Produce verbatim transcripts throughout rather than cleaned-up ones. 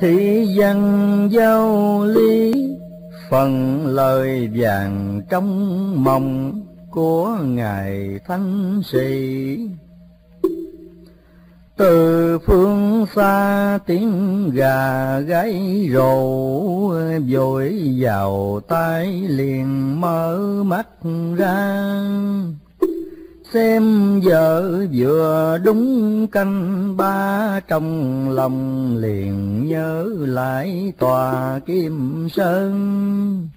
Thị dân giao lý phần lời vàng trong mộng của ngài thánh sĩ. Từ phương xa tiếng gà gáy rồ vội vào tai liền mở mắt ra. Xem vợ vừa đúng canh ba trong lòng liền nhớ lại tòa Kim Sơn.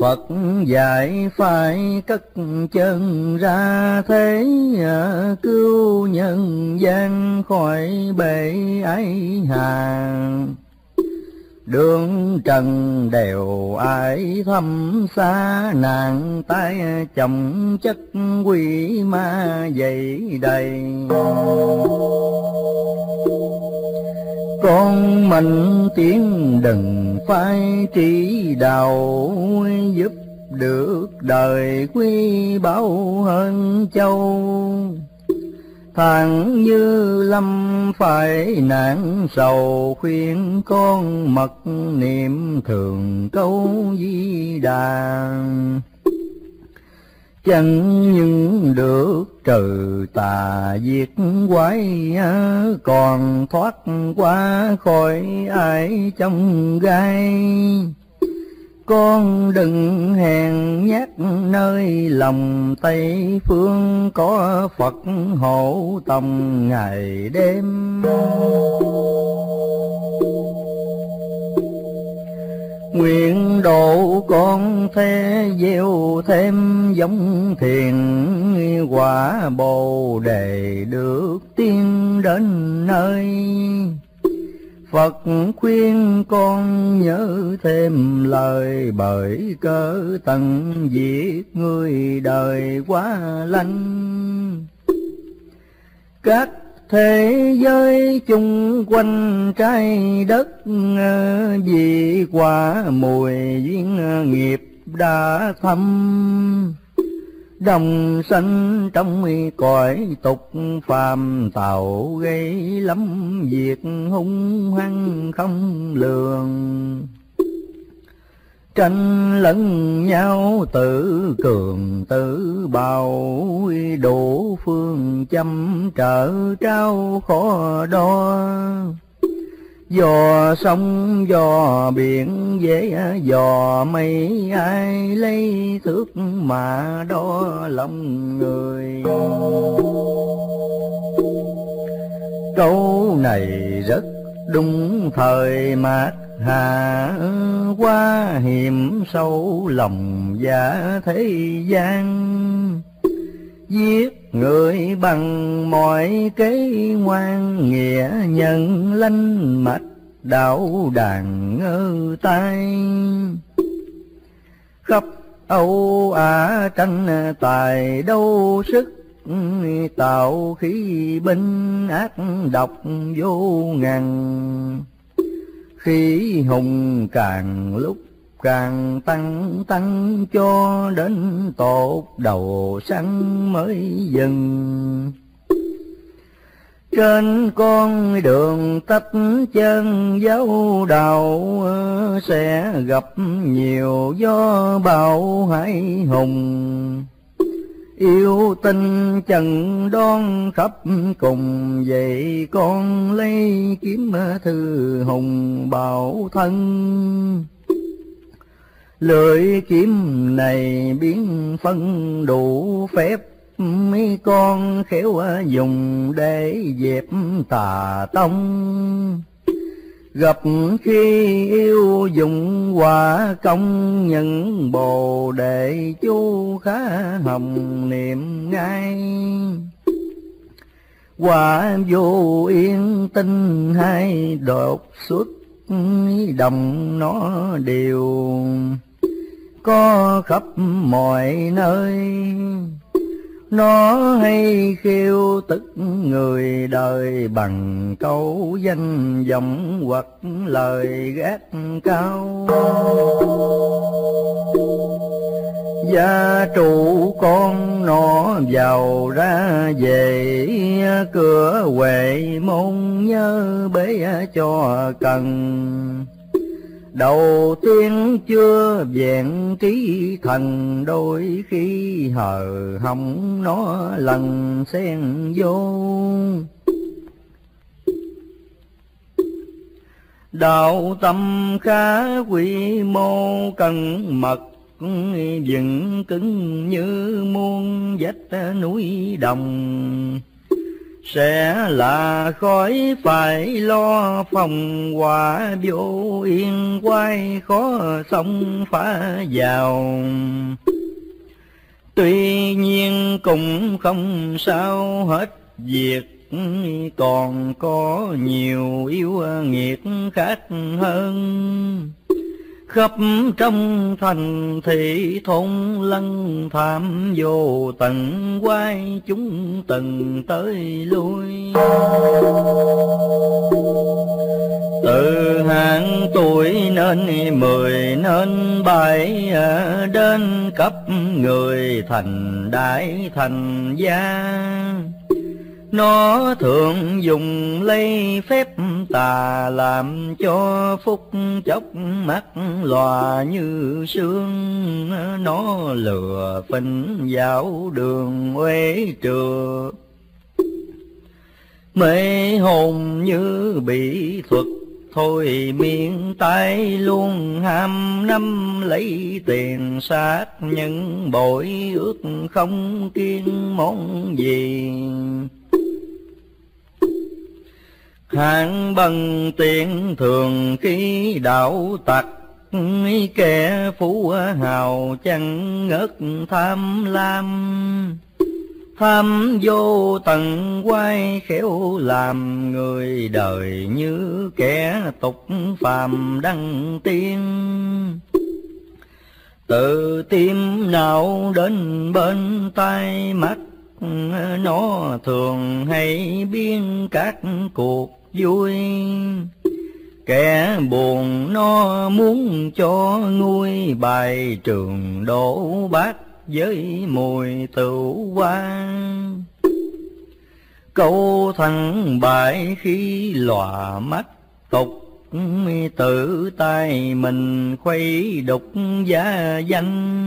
Phật dạy phải cất chân ra thế cứu nhân gian khỏi bể ấy hà. Đường trần đều ai thâm xa nàng tay chồng chất quỷ ma dậy đầy. Con mình tiếng đừng phai trí đạo giúp được đời quý báu hơn châu. Thẳng như lâm phải nạn sầu khuyên con mật niệm thường câu Di Đà. Chẳng những được trừ tà diệt quái còn thoát qua khỏi ai trong gai. Con đừng hèn nhát nơi lòng Tây Phương có Phật hộ tòng ngày đêm. Nguyện độ con thế gieo thêm giống thiền quả Bồ Đề được tiên đến nơi. Phật khuyên con nhớ thêm lời bởi cớ tận diệt người đời quá lanh. Các thế giới chung quanh trái đất vì quả mùi duyên nghiệp đã thâm. Đồng sanh trong cõi tục phàm tạo gây lắm việc hung hăng không lường. Tranh lẫn nhau tự cường tự bào đủ phương châm trở trao khó đo. Dò sông dò biển dễ dò mây ai lấy thước mà đo lòng người. Câu này rất đúng thời mạt hạ quá hiểm sâu lòng giả thế gian. Giết người bằng mọi cái ngoan nghĩa nhân lanh mạch đạo đàn ngơ tay. Khắp Âu Á tranh tài đâu sức tạo khí binh ác độc vô ngần. Khí hùng càng lúc càng tăng tăng cho đến tột đầu sáng mới dừng. Trên con đường tách chân dấu đầu sẽ gặp nhiều gió bão hải hùng. Yêu tinh trần đoan khắp cùng vậy con lấy kiếm thư hùng bảo thân. Lưỡi kiếm này biến phân đủ phép mấy con khéo dùng để dẹp tà tông. Gặp khi yêu dùng quả công những bồ đề chú khá hồng niệm ngay. Quả vô yên tinh hai đột xuất đồng nó đều có khắp mọi nơi. Nó hay khiêu tức người đời bằng câu danh vọng hoặc lời gác cao. gia trụ con nó vào ra về, cửa Huệ Môn nhớ bế cho cần. Đầu tiên chưa vẹn trí thành, đôi khi hờ hỏng nó lần xen vô. Đạo tâm khá quy mô cần mật, vững cứng như muôn vách núi đồng. Sẽ là khói phải lo phòng quả, vô yên quay khó sống phá vào. Tuy nhiên cũng không sao hết việc, còn có nhiều yếu nghiệt khác hơn. Khắp trong thành thị thôn lân tham vô tận, quay chúng từng tới lui. Từ hạng tuổi nên mười nên bảy, đến cấp người thành đại thành gia. Nó thường dùng lấy phép tà, làm cho phúc chốc mắt lòa như sương. Nó lừa phỉnh dạo đường uế trừa, mê hồn như bị thuật thôi miên. Tay luôn ham năm lấy tiền sát, những bội ước không kiên món gì. Hạng bằng tiện thường khi đạo tặc, kẻ phú hào chẳng ngớt tham lam. Tham vô tận quay khéo làm người đời, như kẻ tục phàm đăng tiên. Từ tim não đến bên tai mắt, nó thường hay biên các cuộc vui. Kẻ buồn nó muốn cho nguôi, bài trường đổ bát với mùi tửu quang. Câu thẳng bại khi lòa mắt tục, tự tay mình khuấy đục gia danh.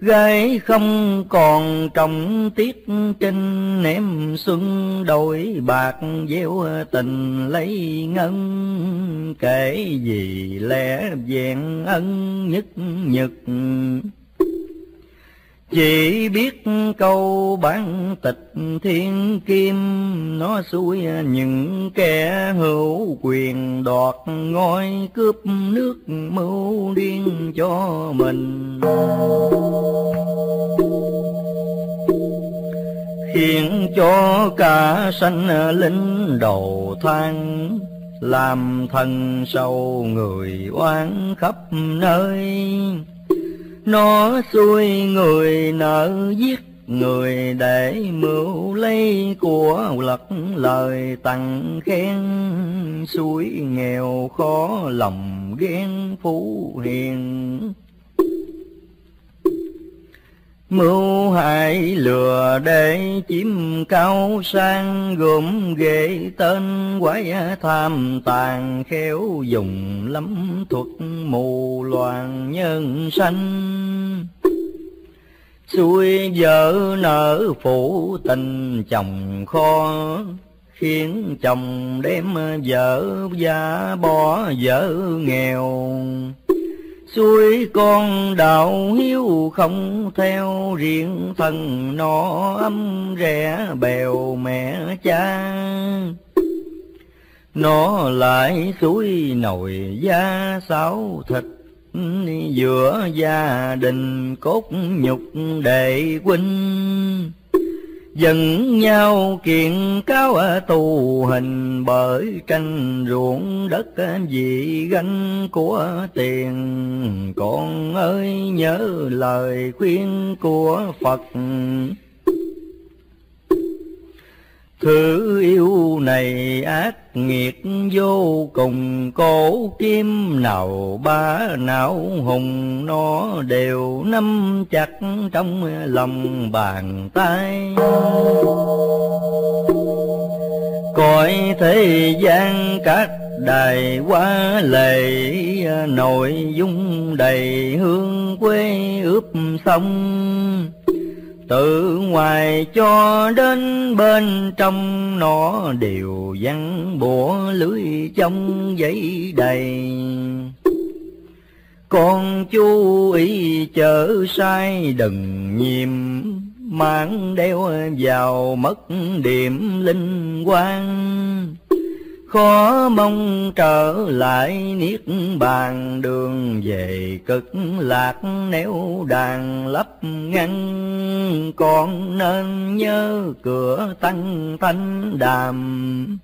Gái không còn trọng tiết trinh, ném xuân đổi bạc gieo tình lấy ngân. Kể gì lẽ vẹn ân nhất nhật, chỉ biết câu bản tịch thiên kim. Nó xui những kẻ hữu quyền đoạt ngôi, cướp nước mưu điên cho mình. Khiến cho cả sanh linh đầu than, làm thần sâu người oán khắp nơi. Nó xui người nợ giết người, để mưu lấy của lật lời tặng khen. Xui nghèo khó lòng ghen phú hiền, mưu hại lừa để chiếm cao sang. Gồm ghệ tên quái tham tàn, khéo dùng lắm thuật mù loạn nhân sanh. Xui vợ nở phụ tình chồng khó, khiến chồng đem vợ giá bỏ vợ nghèo. Xui con đạo hiếu không theo, riêng thân nó ấm rẻ bèo mẹ cha. Nó lại xui nồi da xáo thịt, giữa gia đình cốt nhục đệ huynh. Dẫn nhau kiện cáo tù hình, bởi tranh ruộng đất vì ganh của tiền. Con ơi nhớ lời khuyên của Phật, Thứ yêu này ác nghiệt vô cùng, cổ kim nào ba não hùng, nó đều nắm chặt trong lòng bàn tay. Cõi thế gian các đài quá lệ, nội dung đầy hương quê ướp sông. Từ ngoài cho đến bên trong, nó đều văng bủa lưới trong giấy đầy. Con chú ý chớ sai đừng nhiễm, mang đeo vào mất điểm linh quang. Khó mong trở lại niết bàn, đường về cực lạc nếu đàn lấp ngăn. Con nên nhớ cửa tăng thanh đàm,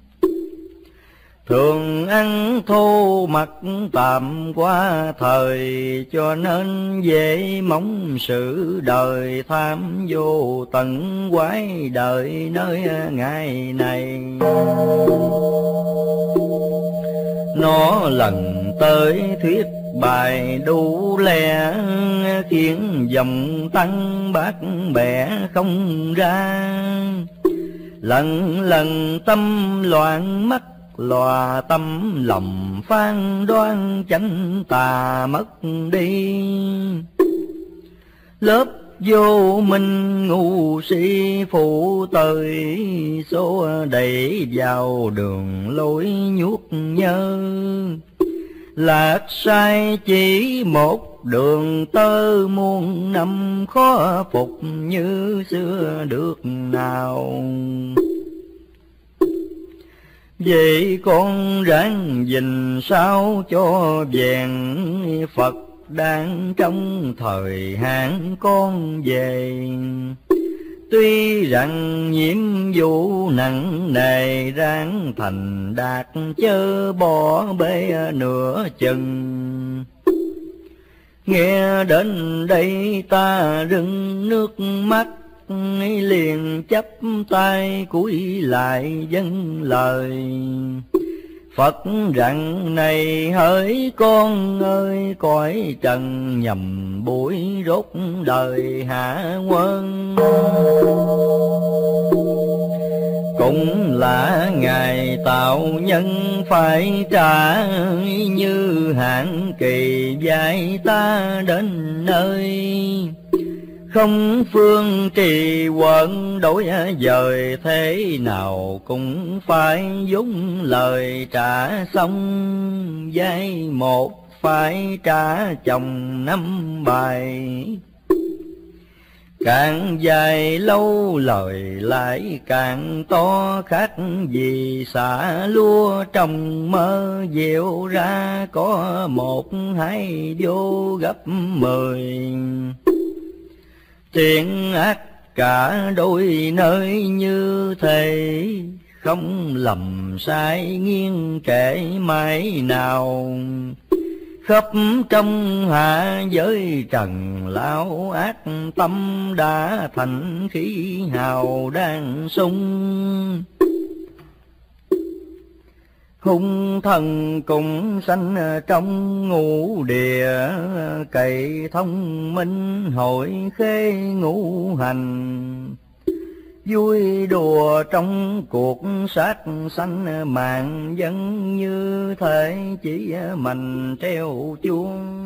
thường ăn thô mặc tạm qua thời. Cho nên dễ mong sự đời, tham vô tận quái đời nơi ngày này. Nó lần tới thuyết bài đủ lẽ, khiến dòng tăng bát bẻ không ra. Lần lần tâm loạn mắt lòa, tâm lòng phán đoán chánh tà mất đi. Lớp vô minh ngu si phụ tới, số đẩy vào đường lối nhuốc nhơ. Lạc sai chỉ một đường tơ, muôn năm khó phục như xưa được nào. Vậy con ráng gìn sao cho vẹn, Phật đang trong thời hạn con về. Tuy rằng nhiệm vụ nặng nề, ráng thành đạt chớ bỏ bê nửa chừng. Nghe đến đây ta rưng nước mắt, liền chắp tay cúi lại dâng lời. Phật rằng này hỡi con ơi, cõi trần nhầm bụi rốt đời hạ quân. Cũng là ngày tạo nhân phải trả, như hạn kỳ dài ta đến nơi. Không phương trì quận đổi dời, thế nào cũng phải dũng lời trả xong. Giây một phải trả chồng năm bài, càng dài lâu lời lại càng to. Khác gì xả lúa trong mơ, diệu ra có một hai vô gấp mười. Tiện ác cả đôi nơi như thế, không lầm sai nghiêng trễ mãi nào. Khắp trong hạ giới trần lão ác tâm, đã thành khí hào đang sung. Hung thần cũng sanh trong ngũ địa, cậy thông minh hội khê ngũ hành. Vui đùa trong cuộc sát sanh mạng, vẫn như thể chỉ mình treo chuông.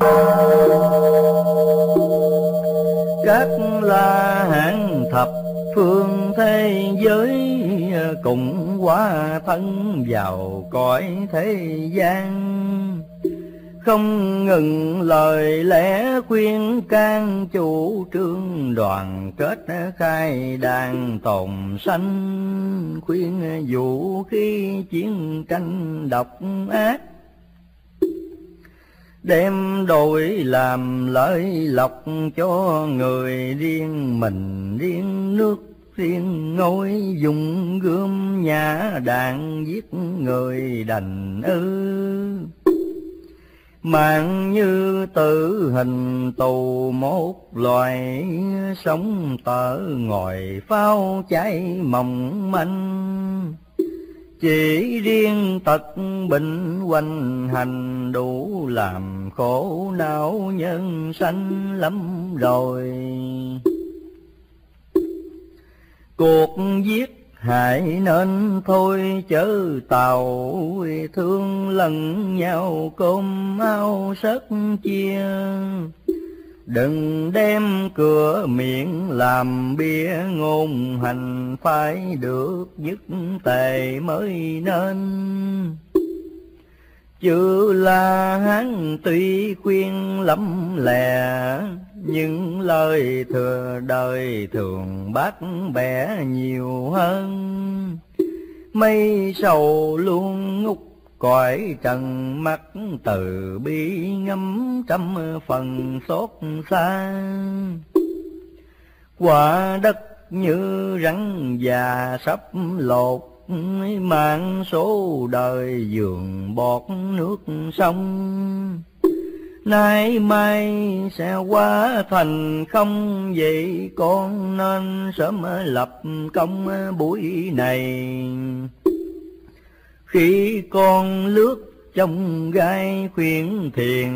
Các la hán thập phương thế giới, cũng hóa thân vào cõi thế gian. Không ngừng lời lẽ khuyên can, chủ trương đoàn kết khai đàn tồn sanh. Khuyên dụ khi chiến tranh độc ác, đem đổi làm lợi lộc cho người. Riêng mình riêng nước riêng ngôi, dùng gươm nhã đạn giết người đành ư. Mạng như tử hình tù một loài, sống tở ngồi pháo cháy mỏng manh. Chỉ riêng tật bệnh quanh hành, đủ làm khổ não nhân sanh lắm rồi. Cuộc giết hại nên thôi chớ tàu, thương lẫn nhau cơm áo sớt chia. Đừng đem cửa miệng làm bia ngôn hành, phải được dứt tề mới nên. Chữ La Hán tuy khuyên lắm lè, những lời thừa đời thường bác bẻ nhiều hơn. Mây sầu luôn ngút cõi trần, mắt từ bi ngắm trăm phần xót xa. Quả đất như rắn già sắp lột, mạng số đời giường bọt nước sông. Nay mai sẽ quá thành không vậy, con nên sớm lập công buổi này. Khi con lướt trong gai khuyển thiền,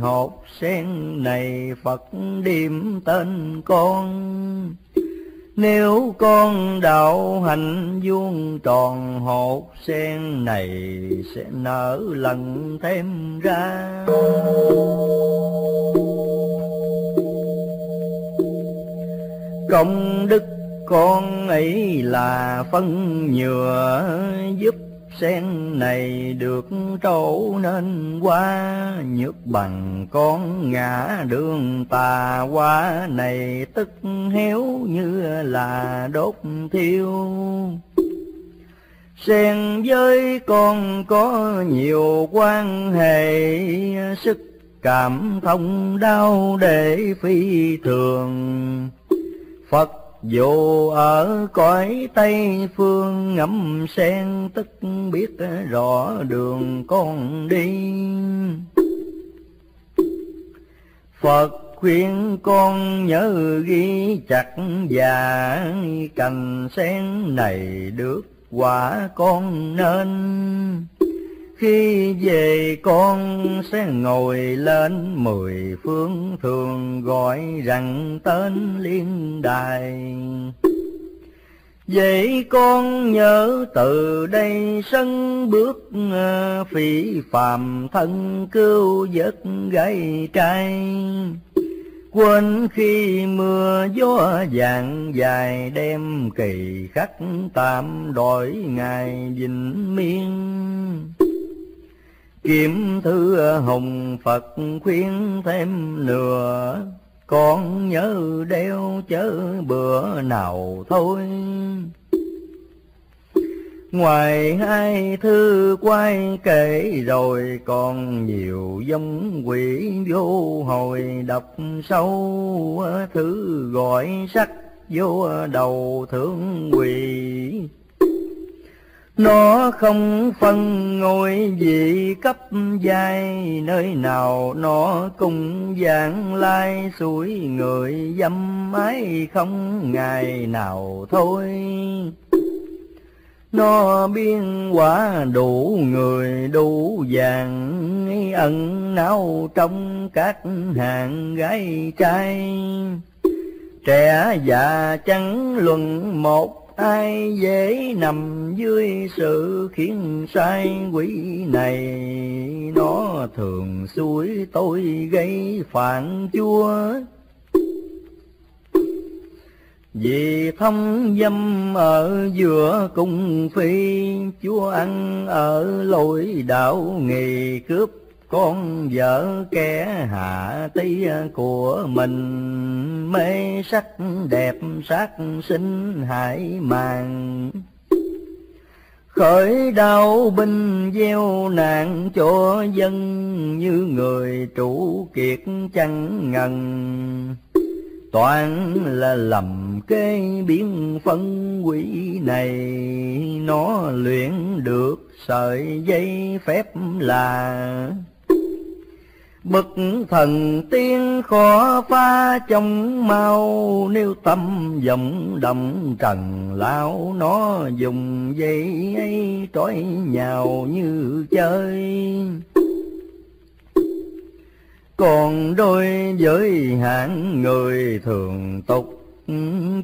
hộp sen này Phật điểm tên con. Nếu con đạo hành vuông tròn, hột sen này sẽ nở lần thêm ra. Công đức con ấy là phân nhựa, giúp sen này được trổ nên qua. Nhược bằng con ngã đường tà qua này, tức héo như là đốt thiêu. Sen với con có nhiều quan hệ, sức cảm thông đau để phi thường. Phật dù ở cõi Tây Phương ngắm sen, tức biết rõ đường con đi. Phật khuyên con nhớ ghi chặt và, cành sen này được quả con nên. Khi về con sẽ ngồi lên mười phương, thường gọi rằng tên liên đài. Vậy con nhớ từ đây sân bước, phỉ phàm thân cứu vớt gái trai. Quên khi mưa gió vàng dài, đem kỳ khắc tạm đổi ngày vĩnh miên. Kiếm thư hồng Phật khuyên thêm lừa, con nhớ đeo chớ bữa nào thôi. Ngoài hai thư quay kể rồi, còn nhiều giống quỷ vô hồi đọc sâu. Thứ gọi sắc vô đầu thượng quỷ, nó không phân ngôi vị cấp giai. Nơi nào nó cũng vãng lai suối người dâm ái, không ngày nào thôi. Nó biên quả đủ người đủ vàng, ẩn náu trong các hàng gái trai. Trẻ già chẳng luận một ai, dễ nằm dưới sự khiến sai quỷ này. Nó thường suối tôi gây phản chúa, vì thông dâm ở giữa cung phi. Chúa ăn ở lối đạo nghề, cướp con vợ kẻ hạ tí của mình. Mê sắc đẹp sát sinh hải màng, khởi đau binh gieo nạn cho dân. Như người trụ kiệt chẳng ngần, toàn là lầm cái biến phân quỷ này. Nó luyện được sợi dây phép là bậc thần tiên khó pha trong mau, nếu tâm vọng động trần lão nó dùng dây ấy trói nhào như chơi. Còn đôi với hạng người thường tục,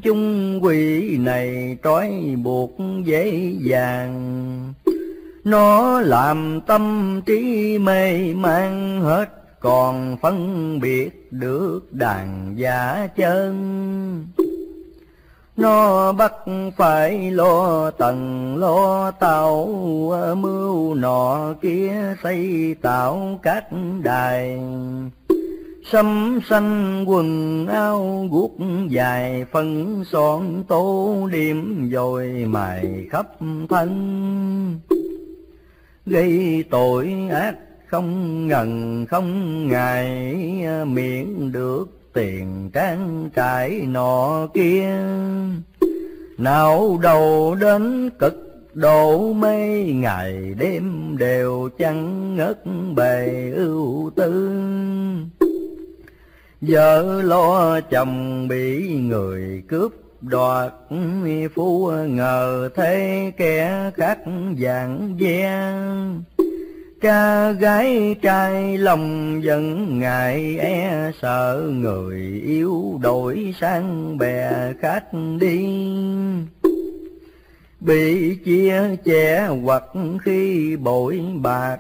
chung quỷ này trói buộc dễ dàng. Nó làm tâm trí mê man hết, còn phân biệt được đàn giả chân. Nó bắt phải lo tầng lo tàu, mưu nọ kia xây tạo các đài. Sấm xanh quần áo guốc dài, phân son tô điểm dồi mài khắp thân. Gây tội ác không ngần không ngại, miễn được tiền trang trải nọ kia. Não đầu đến cực độ mê, ngày đêm đều chẳng ngớt bề ưu tư. Vợ lo chồng bị người cướp đoạt, phú ngờ thế kẻ khác dạng ve. Cha gái trai lòng vẫn ngại e, sợ người yêu đổi sang bè khác đi. Bị chia chẻ hoặc khi bội bạc,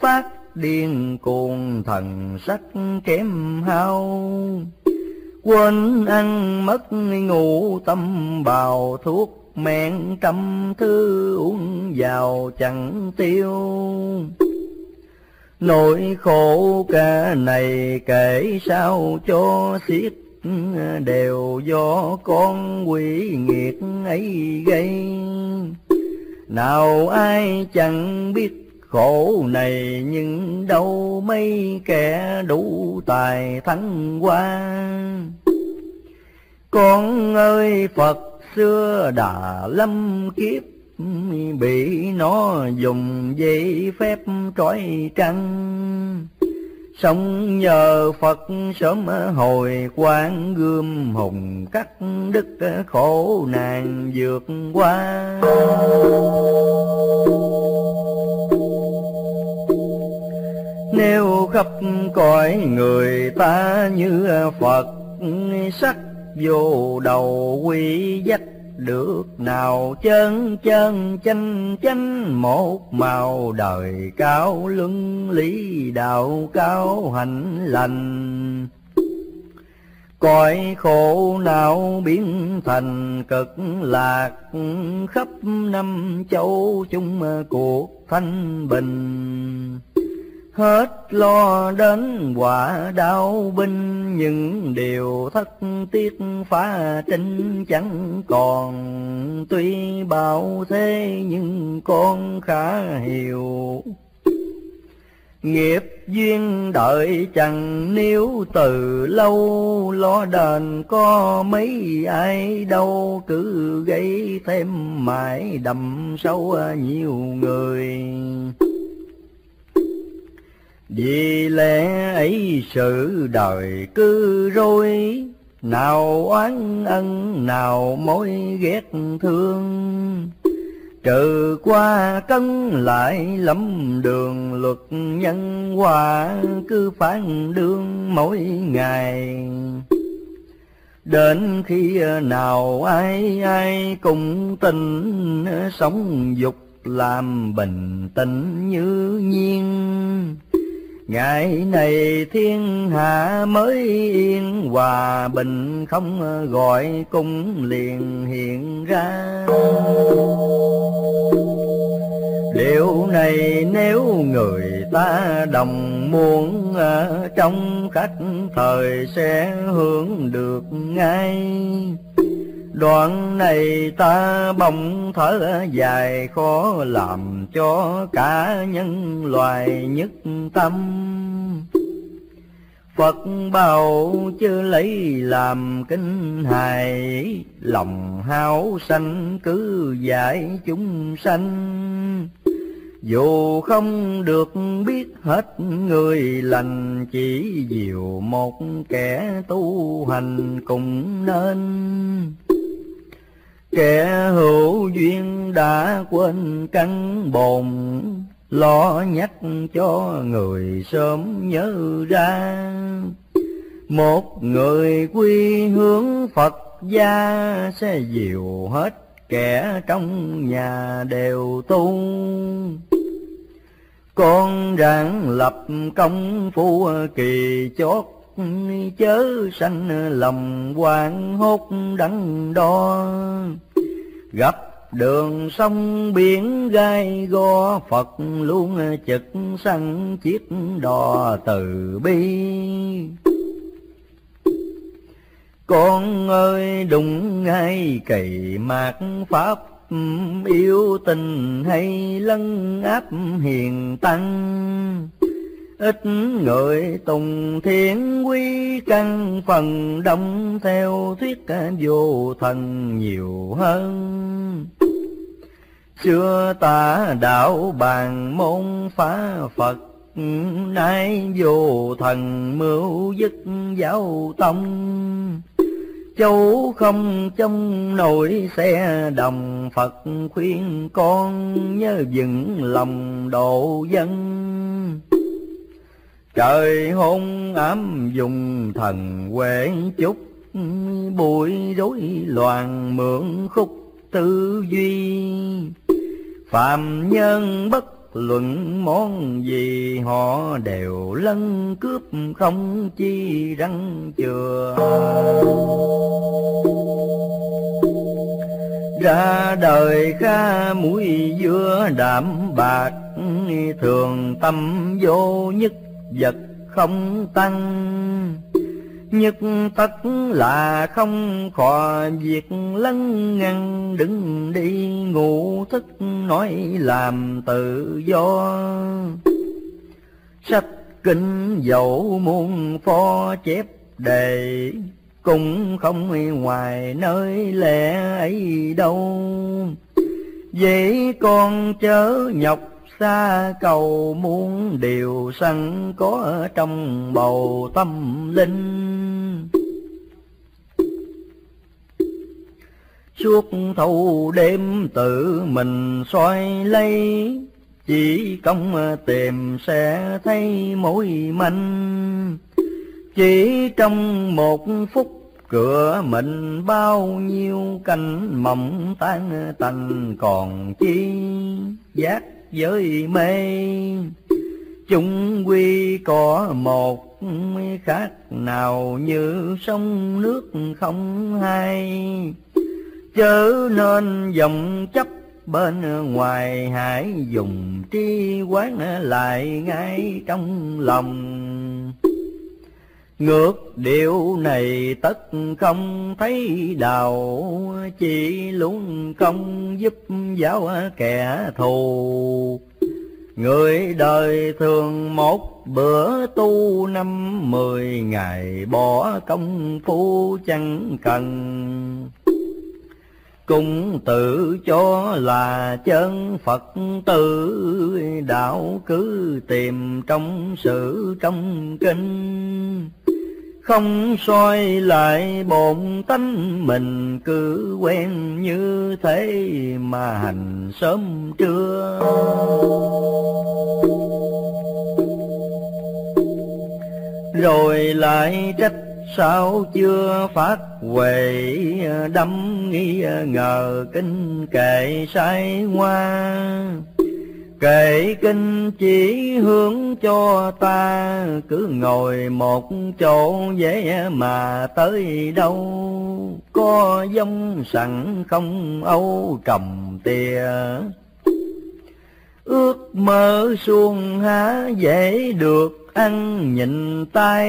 phát điên cuồng thần sắc kém hao. Quên ăn mất ngủ tâm bào, thuốc men trăm thứ uống vào chẳng tiêu. Nỗi khổ cả này kể sao cho xiết, đều do con quỷ nghiệt ấy gây. Nào ai chẳng biết khổ này, nhưng đâu mấy kẻ đủ tài thắng qua. Con ơi Phật xưa đã lâm kiếp, bị nó dùng dây phép trói trăng. Sống nhờ Phật sớm hồi quán, gươm hùng cắt đức khổ nạn vượt qua. Nếu khắp cõi người ta như Phật, sắc vô đầu quy dắt được nào chân chân chanh chanh một màu. Đời cao luân lý đạo cao hạnh lành, cõi khổ não biến thành cực lạc. Khắp năm châu chung cuộc thanh bình, hết lo đến quả đau binh. Những điều thất tiếc phá trinh chẳng còn, tuy bao thế nhưng con khá hiểu. Nghiệp duyên đợi chẳng níu từ lâu, lo đền có mấy ai đâu. Cứ gây thêm mãi đậm sâu nhiều người, vì lẽ ấy sự đời cứ rối. Nào oán ân, nào mối ghét thương, trừ qua cân lại lắm đường. Luật nhân quả cứ phán đương mỗi ngày, đến khi nào ai ai cũng tình. Sống dục làm bình tĩnh như nhiên, ngày này thiên hạ mới yên. Hòa bình không gọi cung liền hiện ra, điều này nếu người ta đồng muốn. Ở trong khách thời sẽ hưởng được ngay. Đoạn này ta bỗng thở dài, khó làm cho cả nhân loài nhất tâm. Phật bảo chứ lấy làm kinh hài, lòng háo sanh cứ giải chúng sanh. dù không được biết hết người lành, chỉ dìu một kẻ tu hành cũng nên. Kẻ hữu duyên đã quên căn bồn, lo nhắc cho người sớm nhớ ra. Một người quy hướng Phật gia, sẽ dìu hết kẻ trong nhà đều tu. Con ráng lập công phu kỳ chót, chớ sanh lòng hoảng hốt đắn đo. Gặp đường sông biển gai go, Phật luôn trực sẵn chiếc đò từ bi. Con ơi đụng ngay kỳ mạt pháp, yêu tình hay lấn áp hiền tăng. Ít người tùng thiện quy căn, phần đông theo thuyết vô thần nhiều hơn. Xưa ta đạo bàn môn phá Phật, nay vô thần mưu dứt giáo tông. Châu không trong nổi xe đồng, Phật khuyên con nhớ vững lòng độ dân. Trời hôn ám dùng thần quê chúc, bụi rối loạn mượn khúc tư duy. Phàm nhân bất luận món gì, họ đều lân cướp không chi răng chừa. Ra đời kha muối dưa đạm bạc, thường tâm vô nhất vật không tăng. Nhất tất là không khỏi việc lấn ngăn, đứng đi ngủ thức nói làm tự do. Sách kinh dẫu muôn pho chép đề, cũng không ngoài nơi lẽ ấy đâu. Vậy con chớ nhọc xa cầu, muốn điều sẵn có trong bầu tâm linh. Suốt thâu đêm tự mình soi lấy, chỉ công tìm sẽ thấy mối manh. Chỉ trong một phút cửa mình bao nhiêu cánh mộng tan tành, còn chi giác với mê. Chúng quy có một khác nào, như sông nước không hai. Chớ nên dòng chấp bên ngoài, hãy dùng trí quán lại ngay trong lòng. Ngược điều này tất không thấy đầu, chỉ luôn công giúp giáo kẻ thù. Người đời thường một bữa tu, năm mười ngày bỏ công phu chẳng cần. Cũng tự cho là chân Phật tử, đạo cứ tìm trong sự trong kinh. Không soi lại bổn tánh mình, cứ quen như thế mà hành sớm trưa. Rồi lại trách sao chưa phát huệ, đắm nghi ngờ kinh kệ sai ngoa. Kệ kinh chỉ hướng cho ta, cứ ngồi một chỗ dễ mà tới đâu. Có giống sẵn không âu trầm tìa, ước mơ xuông há dễ được ăn. Nhìn tay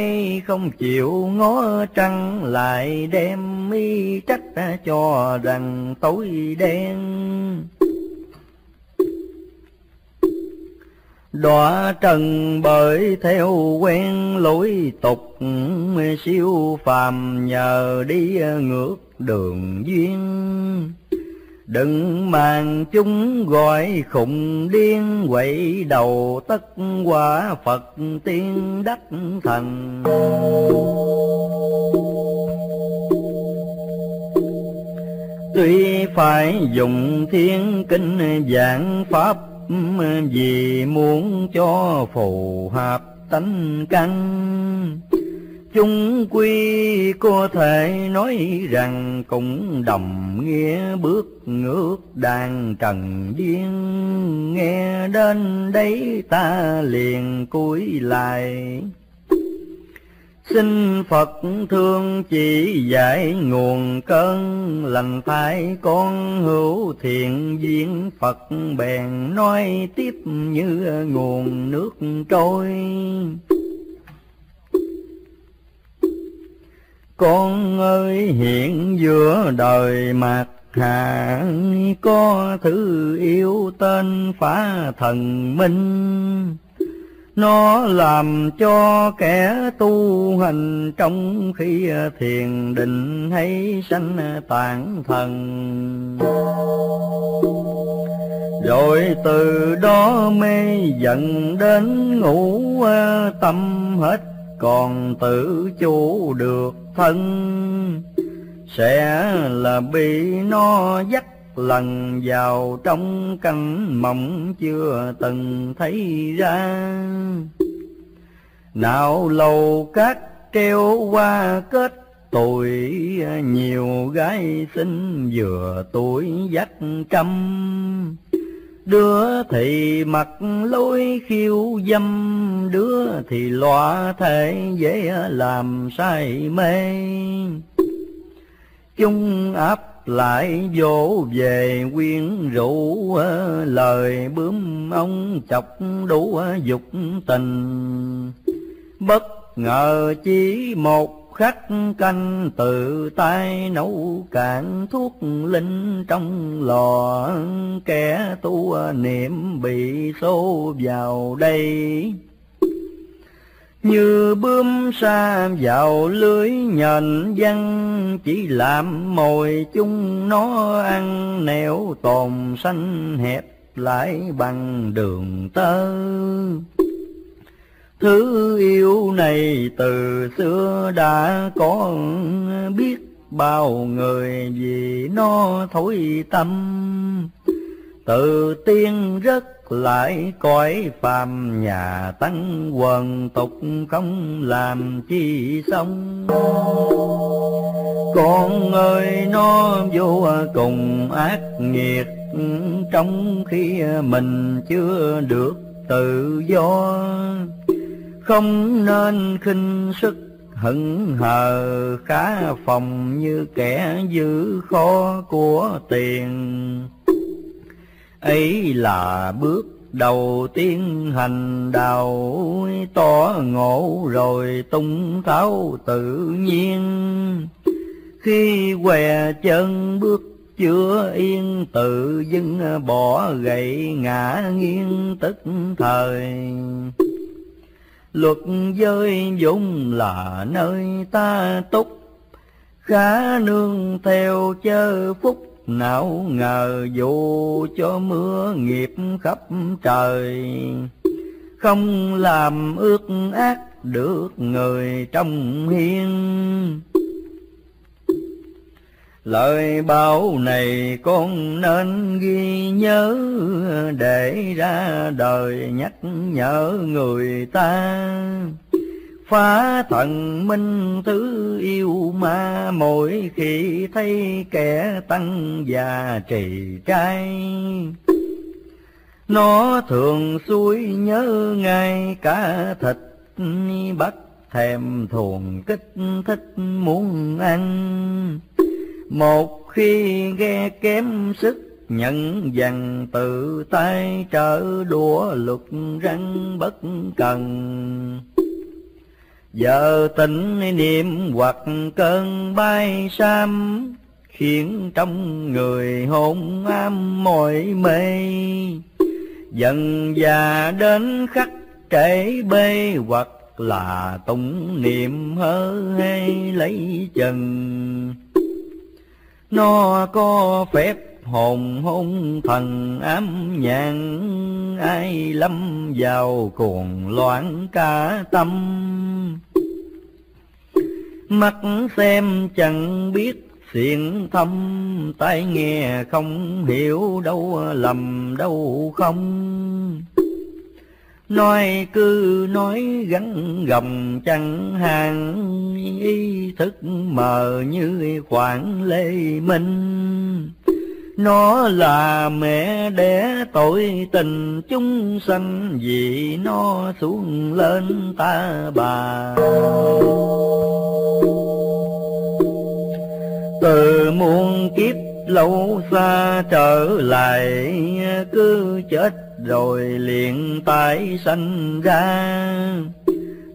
không chịu ngó trăng, lại đem mi trách cho rằng tối đen. Đọa trần bởi theo quen lối tục, siêu phàm nhờ đi ngược đường duyên. Đừng mang chúng gọi khùng điên, quậy đầu tất quả Phật tiên đắc thần. Tuy phải dùng thiên kinh giảng pháp, vì muốn cho phù hợp tánh căn. Chung quy có thể nói rằng, cũng đồng nghĩa bước ngược đàn trần điên. Nghe đến đấy ta liền cúi lại, xin Phật thương chỉ dạy nguồn cơn. Lành phải con hữu thiện duyên, Phật bèn nói tiếp như nguồn nước trôi. Con ơi hiện giữa đời mạt hạ, có thứ yêu tên phá thần minh. Nó làm cho kẻ tu hành trong khi thiền định hay sanh tản thần. Rồi từ đó mê giận đến ngủ tâm hết, còn tự chủ được thân. Sẽ là bị nó dắt lần vào trong căn mộng chưa từng thấy ra. Nào lầu cát treo qua kết tuổi, nhiều gái xinh vừa tuổi dắt trăm. Đứa thì mặc lối khiêu dâm, đứa thì lọa thể dễ làm say mê. Chung áp lại vỗ về quyến rũ, lời bướm ông chọc đủ dục tình. Bất ngờ chỉ một khắc canh, tự tay nấu cạn thuốc linh trong lò. Kẻ tu niệm bị xô vào đây, như bướm sa vào lưới nhện văng. Chỉ làm mồi chung nó ăn, nẻo tồn xanh hẹp lại bằng đường tơ. Thứ yêu này từ xưa đã có, biết bao người vì nó thối tâm. Từ tiên rất lại cõi phàm, nhà tăng quần tục không làm chi xong. Con ơi nó vô cùng ác nghiệt, trong khi mình chưa được tự do. Không nên khinh sức hững hờ, khá phòng như kẻ giữ kho của tiền. Ấy là bước đầu tiên hành đạo, tỏ ngộ rồi tung tháo tự nhiên. Khi què chân bước chưa yên, tự dưng bỏ gậy ngã nghiêng tức thời. Luật giới dũng là nơi ta túc, khá nương theo chớ phúc. Não ngờ dù cho mưa nghiệp khắp trời, không làm ước ác được người trong hiên. Lời bảo này con nên ghi nhớ, để ra đời nhắc nhở người ta. Phá thần minh thứ yêu ma, mỗi khi thấy kẻ tăng già trì trai. Nó thường xuôi nhớ ngay cả thịt, bắt thèm thuồng kích thích muốn ăn. Một khi ghe kém sức nhận dằn, tự tay trở đũa lục răng bất cần. Giờ tỉnh niệm hoặc cơn bay sam, khiến trong người hồn am mỏi mê. Dần già đến khắc trễ bê, hoặc là tụng niệm hơ hay lấy chừng. Nó có phép hồn hung thần ám nhãn, ai lâm vào cuồng loạn cả tâm. Mắt xem chẳng biết xiển thâm, tai nghe không hiểu đâu lầm đâu không. Nói cứ nói gắn gầm chẳng hạn, ý thức mờ như khoảng lê minh. Nó là mẹ đẻ tội tình chúng sanh, vì nó xuống lên ta bà. Từ muôn kiếp lâu xa trở lại, cứ chết rồi liền tái sanh ra.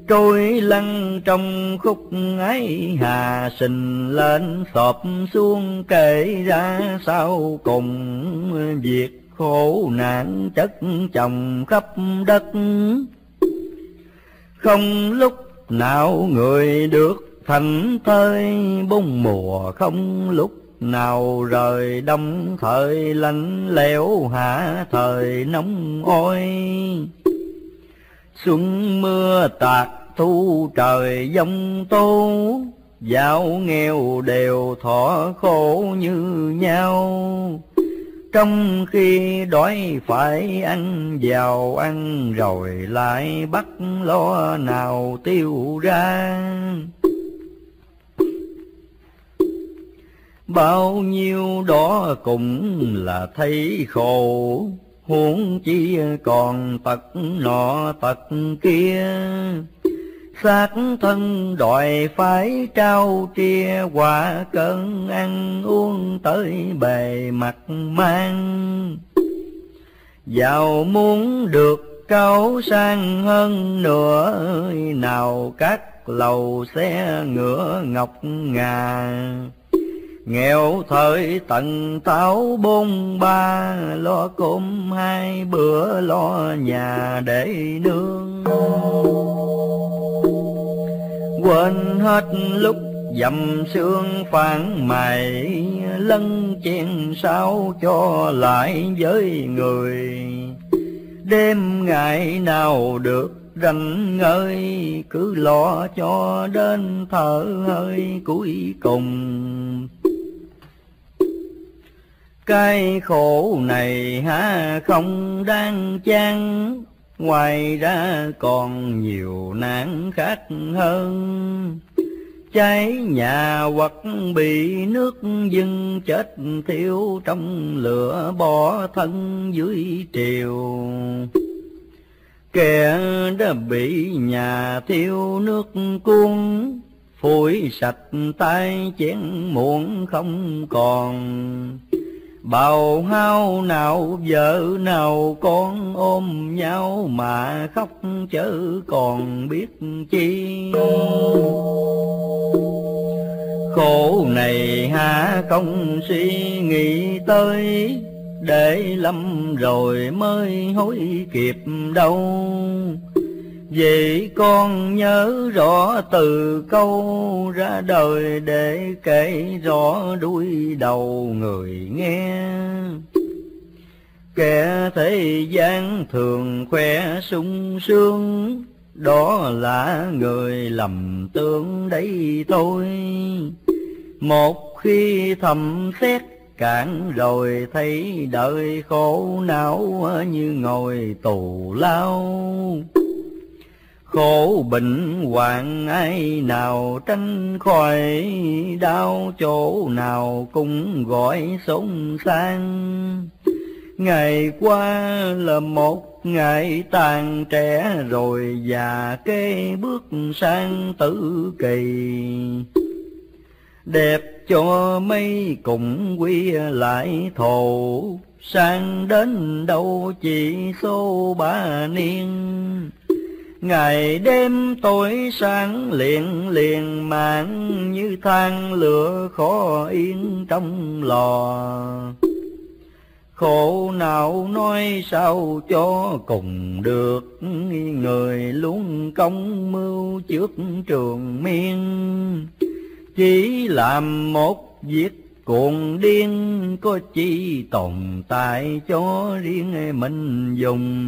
Trôi lăn trong khúc ấy hà, sình lên xọp xuống kể ra sau cùng. Việc khổ nạn chất chồng khắp đất, không lúc nào người được thành thơi. Bốn mùa không lúc nào rời đông, thời lạnh lẽo hạ thời nóng oi. Xuân mưa tạt thu trời giông tố, giàu nghèo đều thọ khổ như nhau. Trong khi đói phải ăn giàu ăn, rồi lại bắt lo nào tiêu ra. Bao nhiêu đó cũng là thấy khổ, huống chi còn tật nọ tật kia. Xác thân đòi phải trao chia, quả cơn ăn uống tới bề mặt mang. Giàu muốn được cao sang hơn nữa, nào các lầu xe ngựa ngọc ngà. Nghèo thời tận táo bôn ba, lo cơm hai bữa lo nhà để nương. Quên hết lúc dầm xương phản mày, lân chen sao cho lại với người. Đêm ngày nào được rảnh ngơi, cứ lo cho đến thở hơi cuối cùng. Cái khổ này há không đáng chăng, ngoài ra còn nhiều nạn khác hơn. Cháy nhà hoặc bị nước dâng, chết thiêu trong lửa bỏ thân dưới triều. Kẻ đã bị nhà thiêu nước cuốn, phủi sạch tay chén muỗng không còn. Bào hao nào vợ nào con ôm nhau mà khóc, chớ còn biết chi. Khổ này hả không suy nghĩ tới, để lắm rồi mới hối kịp đâu. Vậy con nhớ rõ từ câu, ra đời để kể rõ đuôi đầu người nghe. Kẻ thế gian thường khoe sung sướng, đó là người lầm tưởng đấy thôi. Một khi thầm xét cạn rồi thấy đời khổ não, như ngồi tù lao. Khổ bệnh hoạn ai nào tránh khỏi, đau chỗ nào cũng gọi xốn sang. Ngày qua là một ngày tàn trẻ, rồi già kê bước sang tử kỳ. Đẹp cho mấy cũng quy lại thổ, sang đến đâu chỉ số ba niên. Ngày đêm tối sáng liền liền mạng, như than lửa khó yên trong lò. Khổ nào nói sao cho cùng được, người luôn công mưu trước trường miên. Chỉ làm một việc cuồng điên có chi tồn tại cho riêng mình dùng.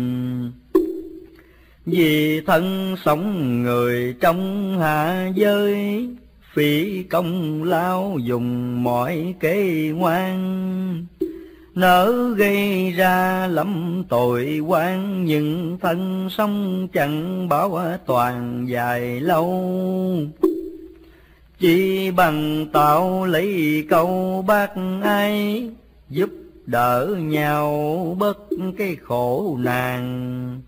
Vì thân sống người trong hạ giới, phí công lao dùng mọi kế ngoan. Nỡ gây ra lắm tội oan, nhưng thân sống chẳng bảo toàn dài lâu. Chỉ bằng tạo lấy câu bác ai, giúp đỡ nhau bớt cái khổ nạn.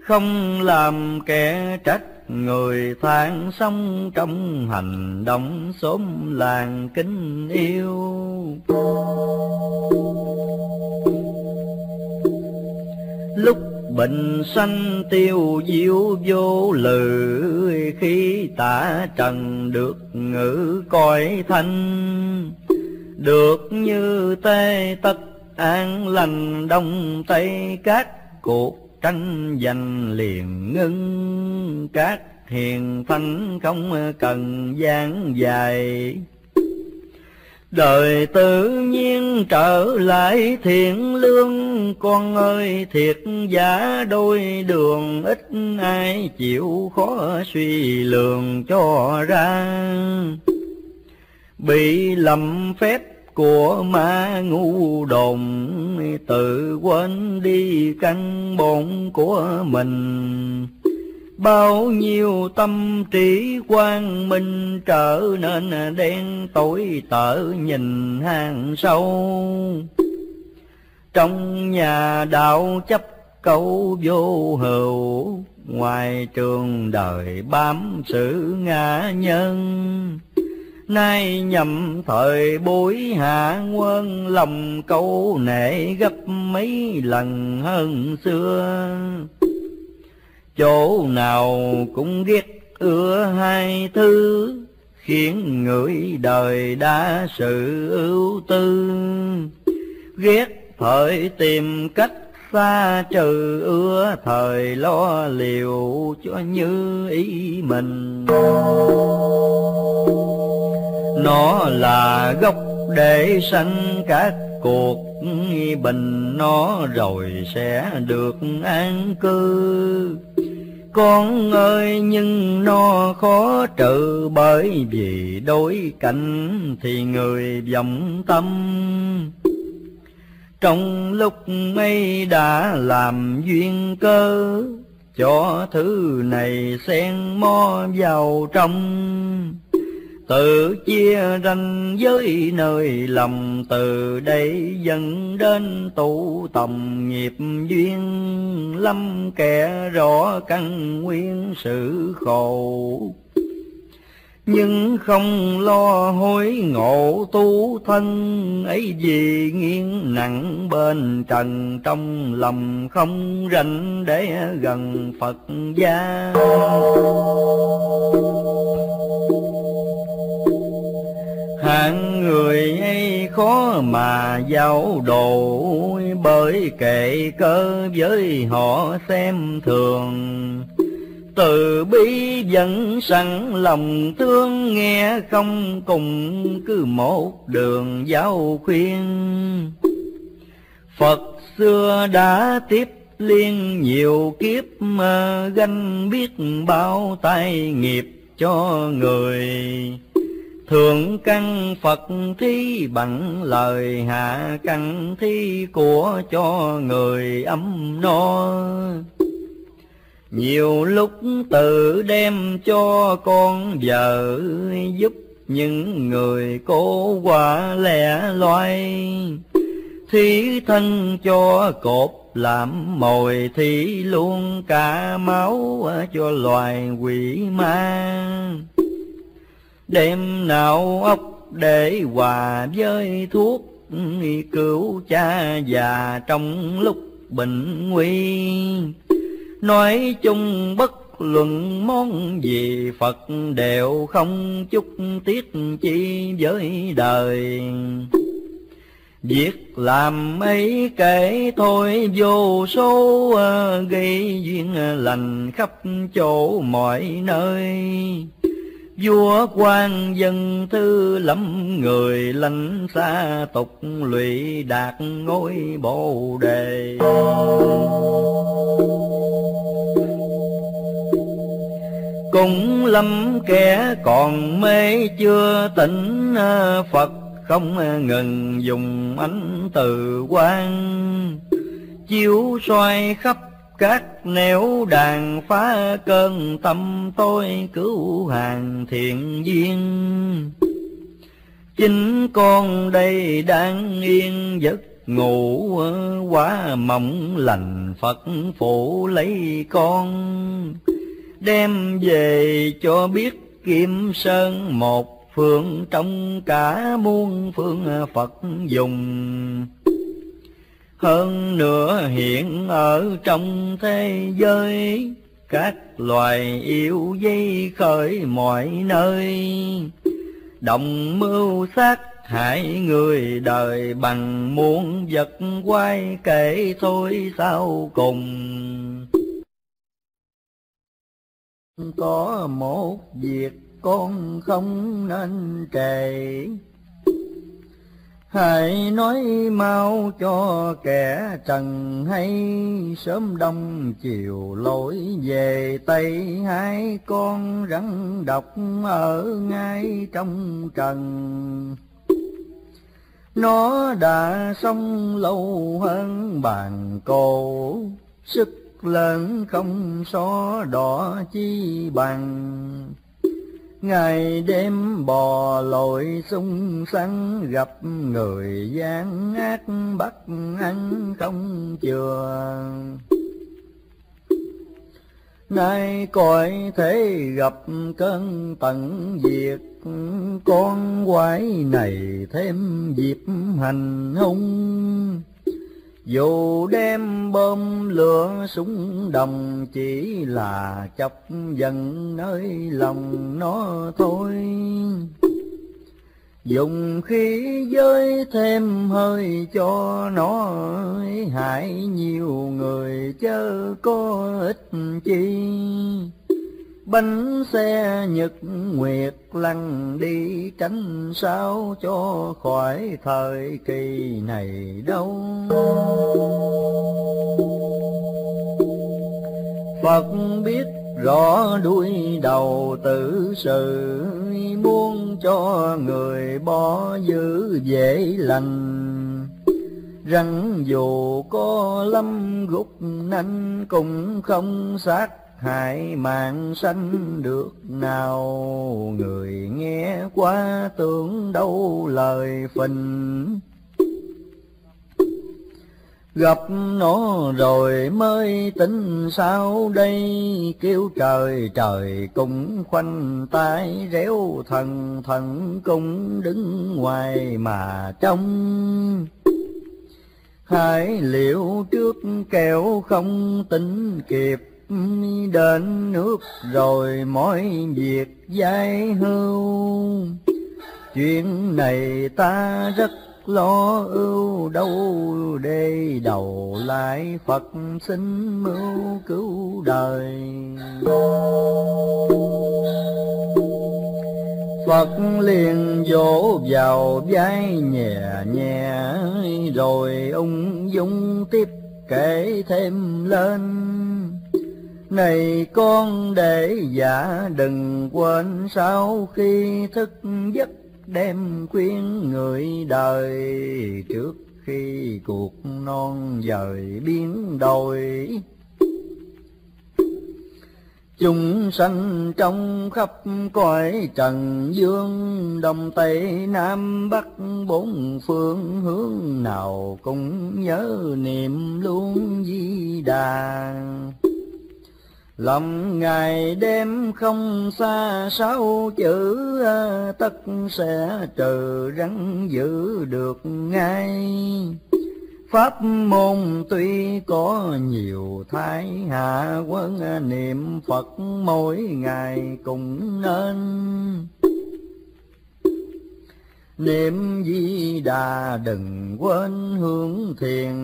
Không làm kẻ trách người than sống, trong hành động xóm làng kính yêu. Lúc bình sanh tiêu diệu vô lự, khi tả trần được ngữ coi thanh. Được như tê tất an lành, đông tây các cuộc tranh giành liền ngưng. Các hiền thánh không cần gian dài, đời tự nhiên trở lại thiện lương. Con ơi thiệt giả đôi đường, ít ai chịu khó suy lường cho ra. Bị lầm phép của ma ngu đồn, tự quên đi căn bổn của mình. Bao nhiêu tâm trí quang minh, trở nên đen tối tở nhìn hàng sâu. Trong nhà đạo chấp câu vô hữu, ngoài trường đời bám sự ngã nhân. Nay nhầm thời buổi hạ quân, lòng câu nệ gấp mấy lần hơn xưa. Chỗ nào cũng ghét ưa hai thứ, khiến người đời đã sự ưu tư. Ghét thời tìm cách xa trừ, ưa thời lo liệu cho như ý mình. Nó là gốc để sanh các cuộc, bình nó rồi sẽ được an cư. Con ơi nhưng nó khó trừ, bởi vì đối cảnh thì người vọng tâm. Trong lúc ấy đã làm duyên cơ, cho thứ này xen mó vào trong. Tự chia ranh giới nơi lòng, từ đây dẫn đến tụ tầm nghiệp duyên. Lắm kẻ rõ căn nguyên sự khổ, nhưng không lo hối ngộ tu thân. Ấy vì nghiêng nặng bên trần, trong lòng không rảnh để gần Phật gia. Hạng người ấy khó mà giao đồ, bởi kệ cơ với họ xem thường. Từ bi vẫn sẵn lòng thương, nghe không cùng cứ một đường giáo khuyên. Phật xưa đã tiếp liên nhiều kiếp, mà ganh biết bao tai nghiệp cho người. Thượng căn Phật thí bằng lời, hạ căn thí của cho người ấm no. Nhiều lúc tự đem cho con vợ, giúp những người cố quả lẻ loi. Thí thân cho cột làm mồi, thí luôn cả máu cho loài quỷ ma. Đêm nào ốc để hòa với thuốc, cứu cha già trong lúc bệnh nguy. Nói chung bất luận món gì, Phật đều không chút tiếc chi với đời. Việc làm ấy kể thôi vô số, gây duyên lành khắp chỗ mọi nơi. Vua quan dân thư lẫm người lánh xa tục lụy đạt ngôi Bồ Đề. Cũng lắm kẻ còn mê chưa tỉnh Phật không ngừng dùng ánh từ quang chiếu soi khắp các nẻo đàn phá cơn tâm tôi cứu hàng thiện duyên. Chính con đây đang yên giấc ngủ quá mộng lành Phật phụ lấy con đem về cho biết Kim Sơn một phương trong cả muôn phương Phật dùng. Hơn nữa hiện ở trong thế giới, các loài yêu dây khởi mọi nơi, đồng mưu sát hại người đời bằng muôn vật quay kể thôi sau cùng. Có một việc con không nên trễ, hãy nói mau cho kẻ trần hay, sớm đông chiều lối về Tây, hai con rắn độc ở ngay trong trần. Nó đã sống lâu hơn bàn cổ, sức lớn không so đỏ chi bằng. Ngày đêm bò lội sung sắn, gặp người gian ác bắt ăn không chừa. Nay coi thế gặp cơn tận diệt, con quái này thêm dịp hành hung. Dù đem bơm lửa súng đồng, chỉ là chọc giận nơi lòng nó thôi. Dùng khí giới thêm hơi cho nó, hại nhiều người chớ có ích chi. Bánh xe nhật nguyệt lăn đi, tránh sao cho khỏi thời kỳ này đâu. Phật biết rõ đuôi đầu tử sự, muốn cho người bỏ dữ dễ lành. Rằng dù có lắm gục nanh cũng không xác hại mạng sanh được nào. Người nghe qua tưởng đâu lời phình, gặp nó rồi mới tính sao đây. Kêu trời trời cũng khoanh tay, réo thần thần cũng đứng ngoài mà trông. Hãy liệu trước kẻo không tính kịp, đến nước rồi mọi việc giải hưu. Chuyện này ta rất lo ưu đâu, để đầu lại Phật xin mưu cứu đời. Phật liền vỗ vào vai nhẹ nhẹ, rồi ung dung tiếp kể thêm lên. Này con để giả đừng quên, sau khi thức giấc đem khuyên người đời. Trước khi cuộc non dời biến đổi, chúng sanh trong khắp cõi trần dương, đông tây nam bắc bốn phương hướng nào cũng nhớ niệm luôn Di Đà. Lòng ngày đêm không xa sáu chữ, tất sẽ trừ rắn giữ được ngay. Pháp môn tuy có nhiều thái hạ, quán niệm Phật mỗi ngày cũng nên. Niệm Di Đà đừng quên hướng thiền,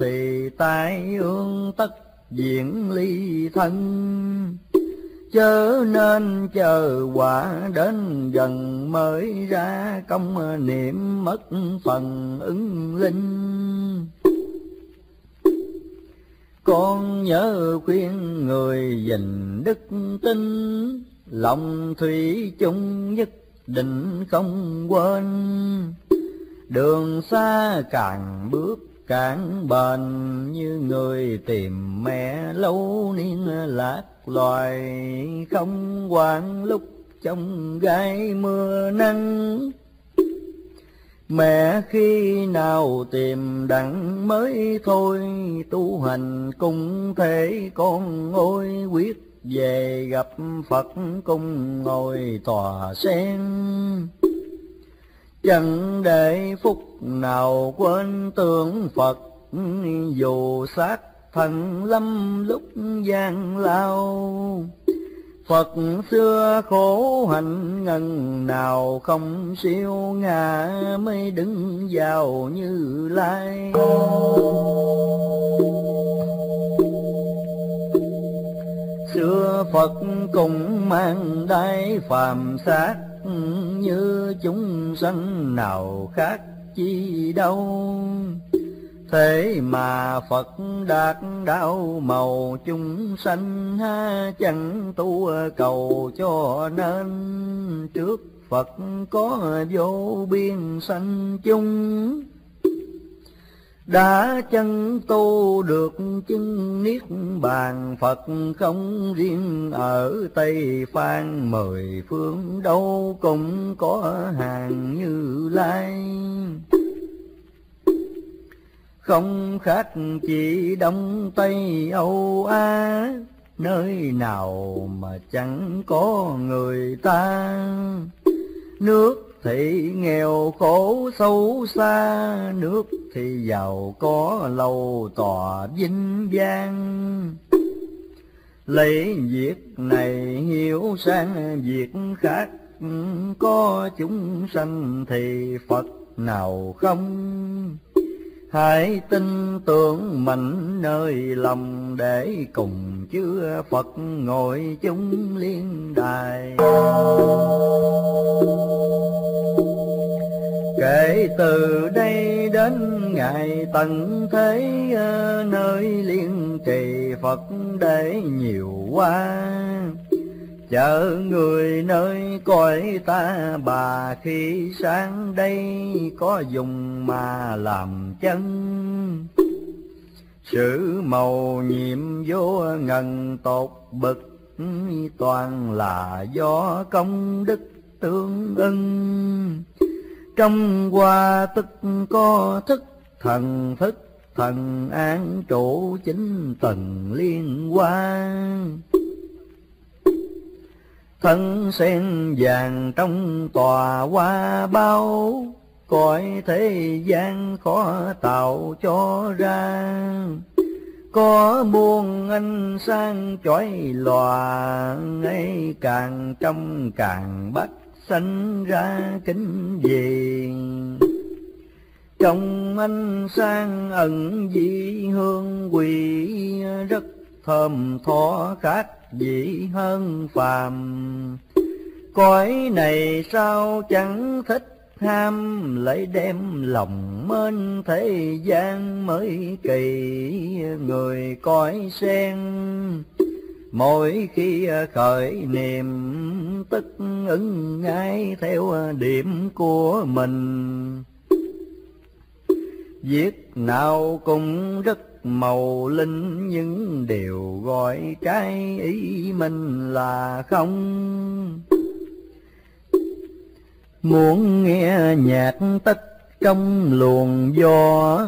thì tai ương tất diễn ly thân. chớ nên chờ quả đến gần mới ra công niệm mất phần ứng linh. Con nhớ khuyên người gìn đức tin, lòng thủy chung nhất định không quên. Đường xa càng bước càng bền, như người tìm mẹ lâu niên lạc loài. Không quản lúc trong gai mưa nắng, mẹ khi nào tìm đặng mới thôi. Tu hành cũng thể con ngồi quyết, về gặp Phật cùng ngồi tòa sen. Chẳng để phút nào quên tưởng Phật, dù xác thân lâm lúc gian lao. Phật xưa khổ hạnh ngần nào, không siêu ngã mới đứng vào Như Lai. Xưa Phật cũng mang đai phàm xác, như chúng sanh nào khác chi đâu. Thế mà Phật đạt đạo màu chúng sanh, ha chẳng tu cầu cho nên. Trước Phật có vô biên sanh chung, đã chân tu được chứng niết bàn. Phật không riêng ở Tây Phan, mười phương đâu cũng có hàng Như Lai. Không khác chỉ Đông Tây Âu Á, nơi nào mà chẳng có người ta. Nước thì nghèo khổ xấu xa, nước thì giàu có lâu tòa vinh vang. Lấy việc này hiểu sang việc khác, có chúng sanh thì Phật nào không. Hãy tin tưởng mạnh nơi lòng, để cùng chứa Phật ngồi chung liên đài. Kể từ đây đến ngày tận thế, nơi liên trì Phật để nhiều quá. Chở người nơi cõi ta bà, khi sáng đây có dùng mà làm chân. Sự màu nhiệm vô ngần tột bực, toàn là do công đức tương ưng. Trong hoa tức có thức thần, thức thần an trụ chính tầng liên quan. Thân sen vàng trong tòa hoa bao, cõi thế gian khó tạo cho ra. Có muôn ánh sáng chói lòa, ngay càng trong càng bắt sanh ra kính gì. Trong ánh sáng ẩn dị hương quỳ, rất thơm tho khác dị hơn phàm. Cõi này sao chẳng thích ham, lại đem lòng mến thế gian mới kỳ. Người cõi sen mỗi khi khởi niềm, tức ứng ngay theo điểm của mình. Việc nào cũng rất màu linh, những điều gọi trái ý mình là không. Muốn nghe nhạc tích trong luồng gió,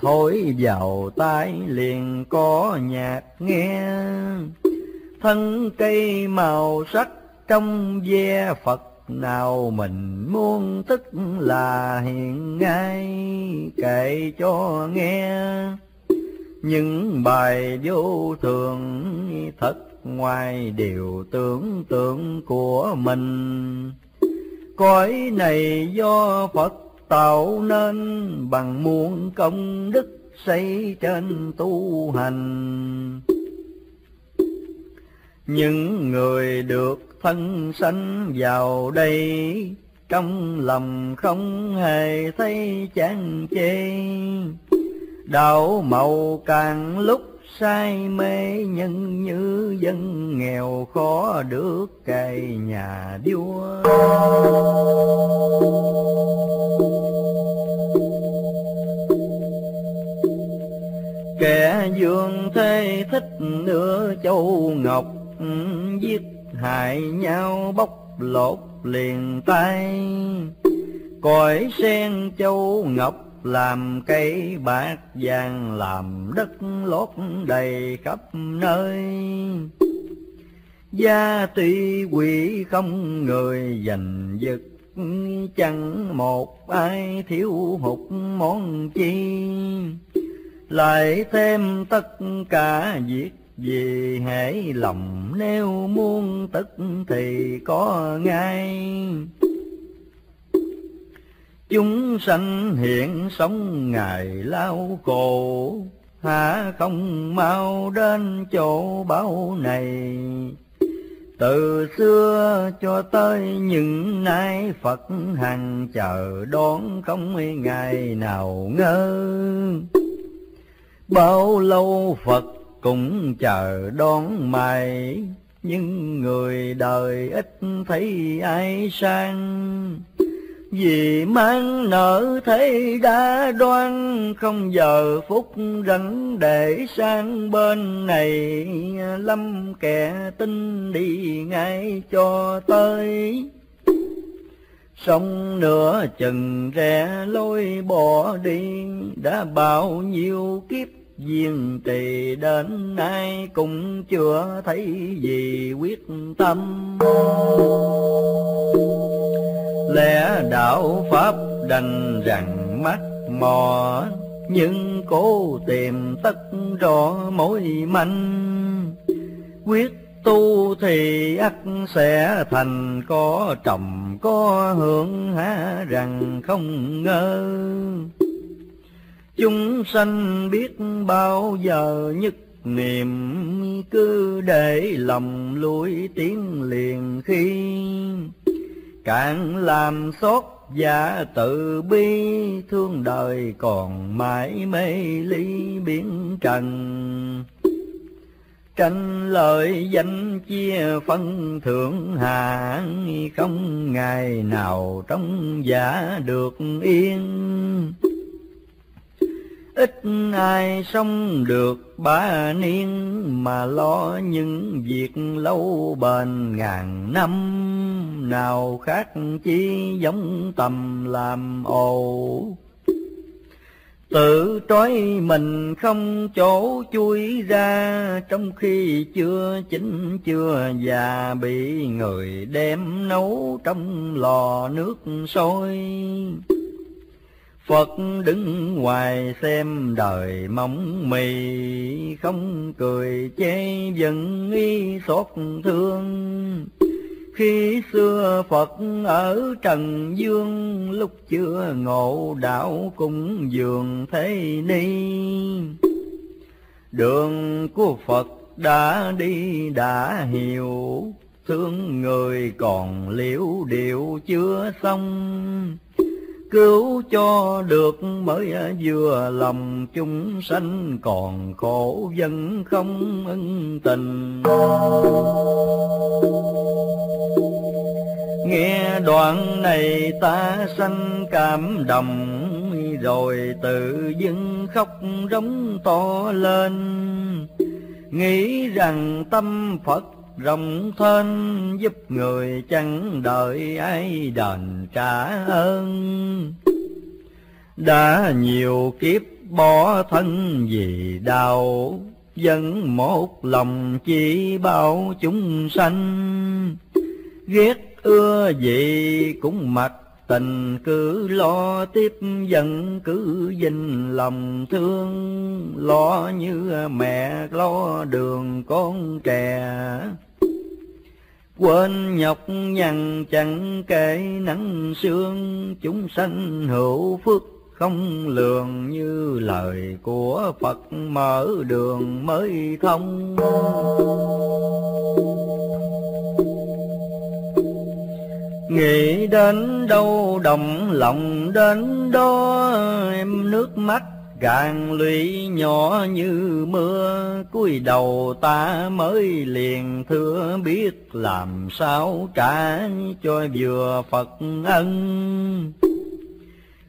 thổi vào tai liền có nhạc nghe. Thân cây màu sắc trong ve, Phật nào mình muốn tức là hiện ngay. Kể cho nghe những bài vô thường, thật ngoài điều tưởng tượng của mình. Cõi này do Phật tạo nên, bằng muôn công đức xây trên tu hành. Những người được thân sanh vào đây, trong lòng không hề thấy chán chê. Đạo màu càng lúc say mê, nhân như dân nghèo khó được cày nhà điêu. Kẻ dương thế thích nửa châu ngọc, giết hại nhau bóc lột liền tay. Cõi sen châu ngọc làm cây bạc, vàng làm đất lót đầy khắp nơi. Gia tuy quỷ không người giành giật, chẳng một ai thiếu hụt món chi. Lại thêm tất cả việc gì hãy lòng nếu muốn tức thì có ngay. Chúng sanh hiện sống ngày lao khổ, há không mau đến chỗ báo này. Từ xưa cho tới những nay, Phật hằng chờ đón không ngày nào ngơ. Bao lâu Phật cũng chờ đón mày, nhưng người đời ít thấy ai sang. Vì mang nợ thế đã đoan, không giờ phút rảnh để sang bên này. Lâm kẻ tin đi ngay cho tới, xong nửa chừng rẽ lối bỏ đi. Đã bao nhiêu kiếp duyên trì đến nay, cũng chưa thấy gì quyết tâm. Lẽ đạo pháp đành rằng mắt mò, nhưng cố tìm tất rõ mối manh. Quyết tu thì ắt sẽ thành, có trồng có hưởng há rằng không ngờ. Chúng sanh biết bao giờ nhất niệm, cứ để lòng lui tiếng liền khi. Càng làm xót và tự bi, thương đời còn mãi mê ly biến trần. Tranh lợi danh chia phân thượng hạ, không ngày nào trong giả được yên. Ít ai sống được ba niên, mà lo những việc lâu bền ngàn năm. Nào khác chi giống tầm làm ồ, tự trói mình không chỗ chui ra. Trong khi chưa chín chưa già, bị người đem nấu trong lò nước sôi. Phật đứng ngoài xem đời mong mì, không cười chê vẫn y xót thương. Khi xưa Phật ở trần dương, lúc chưa ngộ đạo cũng dường thế ni. Đường của Phật đã đi đã hiểu, thương người còn liễu điệu chưa xong. Cứu cho được mới vừa lòng, chúng sanh còn khổ vẫn không ân tình. Nghe đoạn này ta sanh cảm động, rồi tự dưng khóc rống to lên. Nghĩ rằng tâm Phật rộng thênh, giúp người chẳng đợi ai đền trả ơn. Đã nhiều kiếp bỏ thân vì đau, vẫn một lòng chỉ bao chúng sanh. Ghét ưa gì cũng mặc tình, cứ lo tiếp dẫn cứ dình lòng thương. Lo như mẹ lo đường con trẻ, quên nhọc nhằn chẳng kể nắng sương. Chúng sanh hữu phước không lường, như lời của Phật mở đường mới thông. Nghĩ đến đâu động lòng đến đó, em nước mắt gạn lũy nhỏ như mưa. Cúi đầu ta mới liền thưa biết làm sao trả cho vừa Phật ân.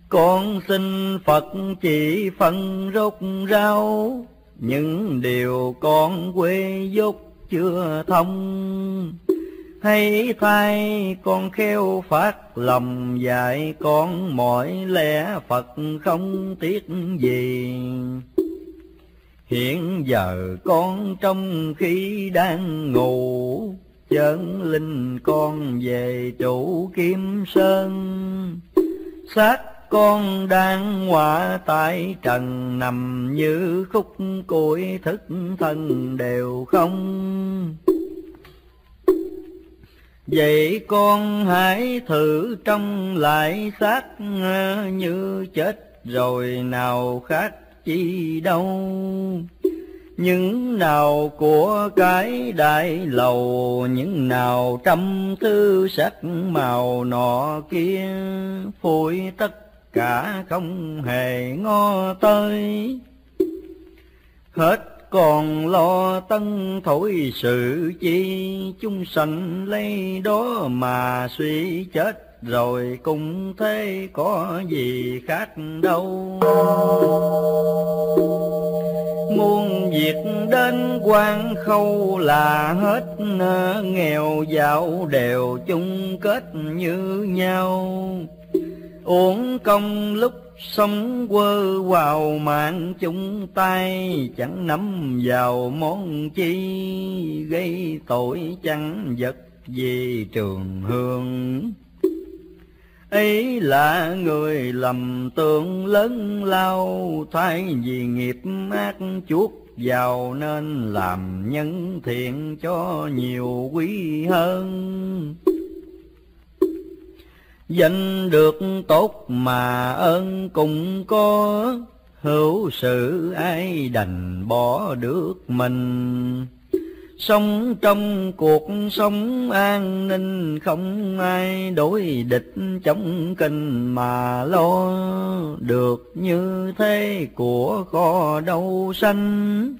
Con xin Phật chỉ phân rốt ráo, những điều con quê dốt chưa thông. Hãy thay con khéo phát lòng dạy con mọi lẽ Phật không tiếc gì. Hiện giờ con trong khi đang ngủ, chơn linh con về chỗ Kim Sơn. Xác con đang ngọa tại trần, nằm như khúc củi thức thân đều không. Vậy con hãy thử trong lại xác, như chết rồi nào khác chi đâu. Những nào của cái đại lầu, những nào trăm thứ sắc màu nọ kia, phủi tất cả không hề ngó tới. Hết còn lo tân thổi sự chi, chúng sanh lấy đó mà suy chết rồi cũng thế có gì khác đâu. Muôn việc đến quan khâu là hết, nghèo giàu đều chung kết như nhau. Uổng công lúc sống quơ vào mạng chúng tay, chẳng nắm vào món chi, gây tội chẳng vật gì trường hương. Ấy là người lầm tưởng lớn lao, thay vì nghiệp ác chuốc vào nên làm nhân thiện cho nhiều quý hơn. Danh được tốt mà ơn cũng có, hữu sự ai đành bỏ được mình. Sống trong cuộc sống an ninh, không ai đối địch chống kinh mà lo. Được như thế của kho đâu sanh,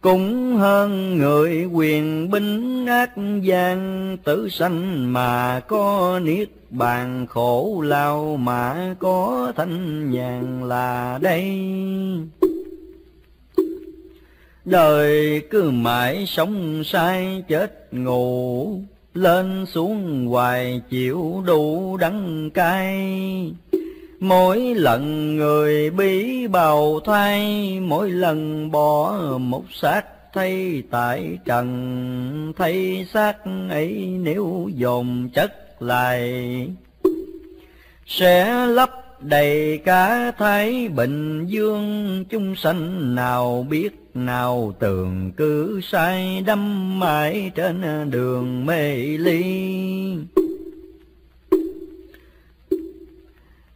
cũng hơn người quyền binh ác gian. Tử sanh mà có niết bàn, khổ lao mà có thanh nhàn là đây. Đời cứ mãi sống sai chết ngủ, lên xuống hoài chịu đủ đắng cay. Mỗi lần người bí bào thay, mỗi lần bỏ một xác thay tại trần. Thay xác ấy nếu dồn chất lại, sẽ lấp đầy cả Thái Bình Dương. Chúng sanh nào biết nào tường, cứ sai đắm mãi trên đường mê ly.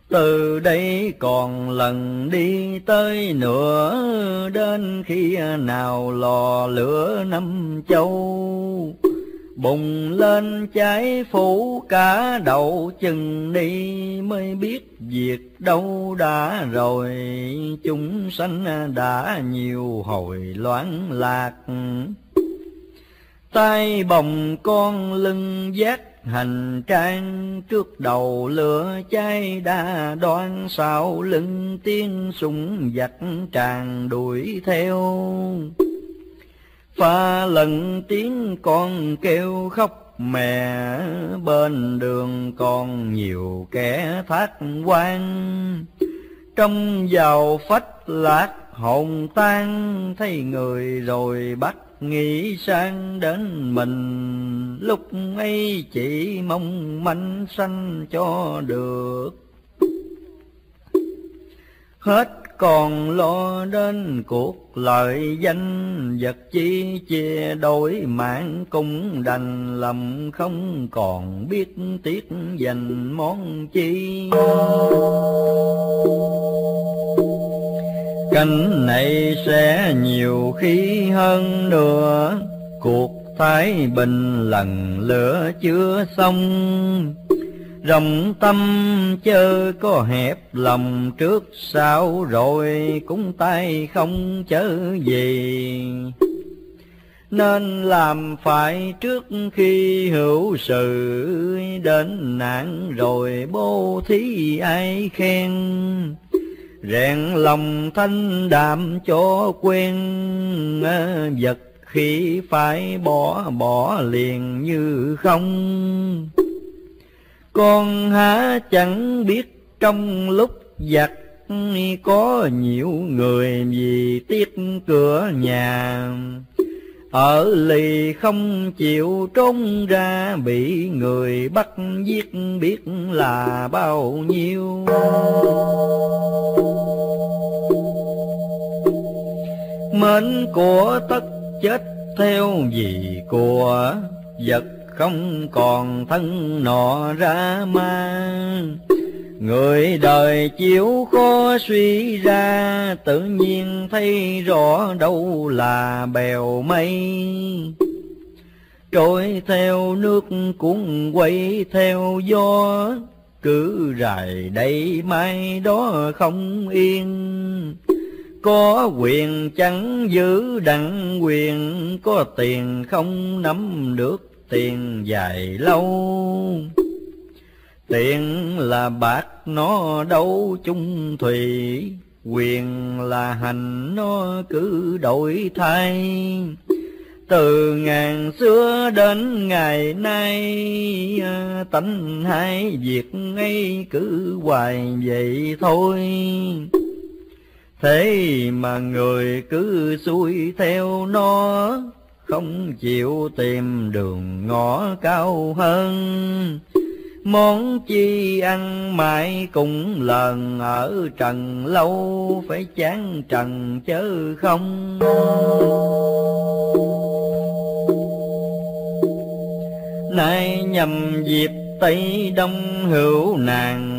Từ đây còn lần đi tới nữa, đến khi nào lò lửa năm châu bùng lên cháy phủ cả đầu. Chừng đi mới biết việc đâu đã rồi, chúng sanh đã nhiều hồi loạn lạc. Tay bồng con lưng vác hành trang, trước đầu lửa cháy đa đoan. Sau lưng tiếng súng giặc tràn đuổi theo, pha lần tiếng con kêu khóc mẹ. Bên đường còn nhiều kẻ thác quan, trong vào phách lạc hồn tan. Thấy người rồi bắt nghĩ sang đến mình, lúc ấy chỉ mong manh sanh cho được. Hết còn lo đến cuộc lợi danh, vật chi chia đổi mạng cũng đành lòng. Không còn biết tiếc dành món chi. Cảnh này sẽ nhiều khi hơn nữa, cuộc phải bình lần lửa chưa xong. Rộng tâm chớ có hẹp lòng, trước sau rồi cũng tay không chớ gì. Nên làm phải trước khi hữu sự, đến nạn rồi bố thí ai khen. Rèn lòng thanh đạm cho quen, vật khi phải bỏ bỏ liền như không. Con há chẳng biết trong lúc giặc, có nhiều người vì tiếc cửa nhà. Ở lì không chịu trốn ra, bị người bắt giết biết là bao nhiêu. Mến của tất chết theo vì của, vật không còn thân nọ ra ma. Người đời chiếu khó suy ra, tự nhiên thấy rõ đâu là bèo mây. Trôi theo nước cũng quay theo gió, cứ rày đây mai đó không yên. Có quyền chẳng giữ đặng quyền, có tiền không nắm được tiền dài lâu. Tiền là bạc nó đâu chung thủy, quyền là hành nó cứ đổi thay. Từ ngàn xưa đến ngày nay, tánh hai việc ngay cứ hoài vậy thôi. Thế mà người cứ xuôi theo nó, không chịu tìm đường ngõ cao hơn. Món chi ăn mãi cũng lần, ở trần lâu phải chán trần chớ không. Nay nhằm dịp Tây Đông hữu nạn,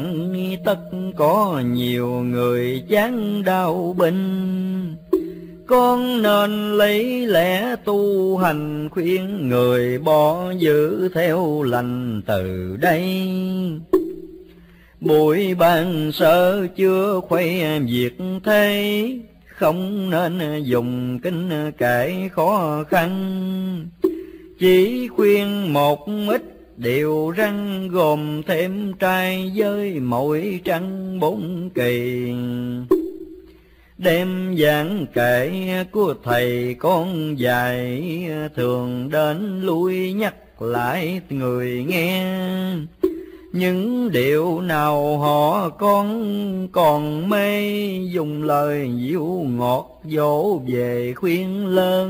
tất có nhiều người chán đau binh. Con nên lấy lẽ tu hành, khuyên người bỏ giữ theo lành từ đây. Bụi bàn sơ chưa khoe việc thế, không nên dùng kinh kể khó khăn. Chỉ khuyên một ít điều răn, gồm thêm trai giới mỗi trăng bốn kỳ. Đêm giảng kể của thầy con dạy, thường đến lui nhắc lại người nghe. Những điều nào họ con còn mê, dùng lời dịu ngọt dỗ về khuyên lơn.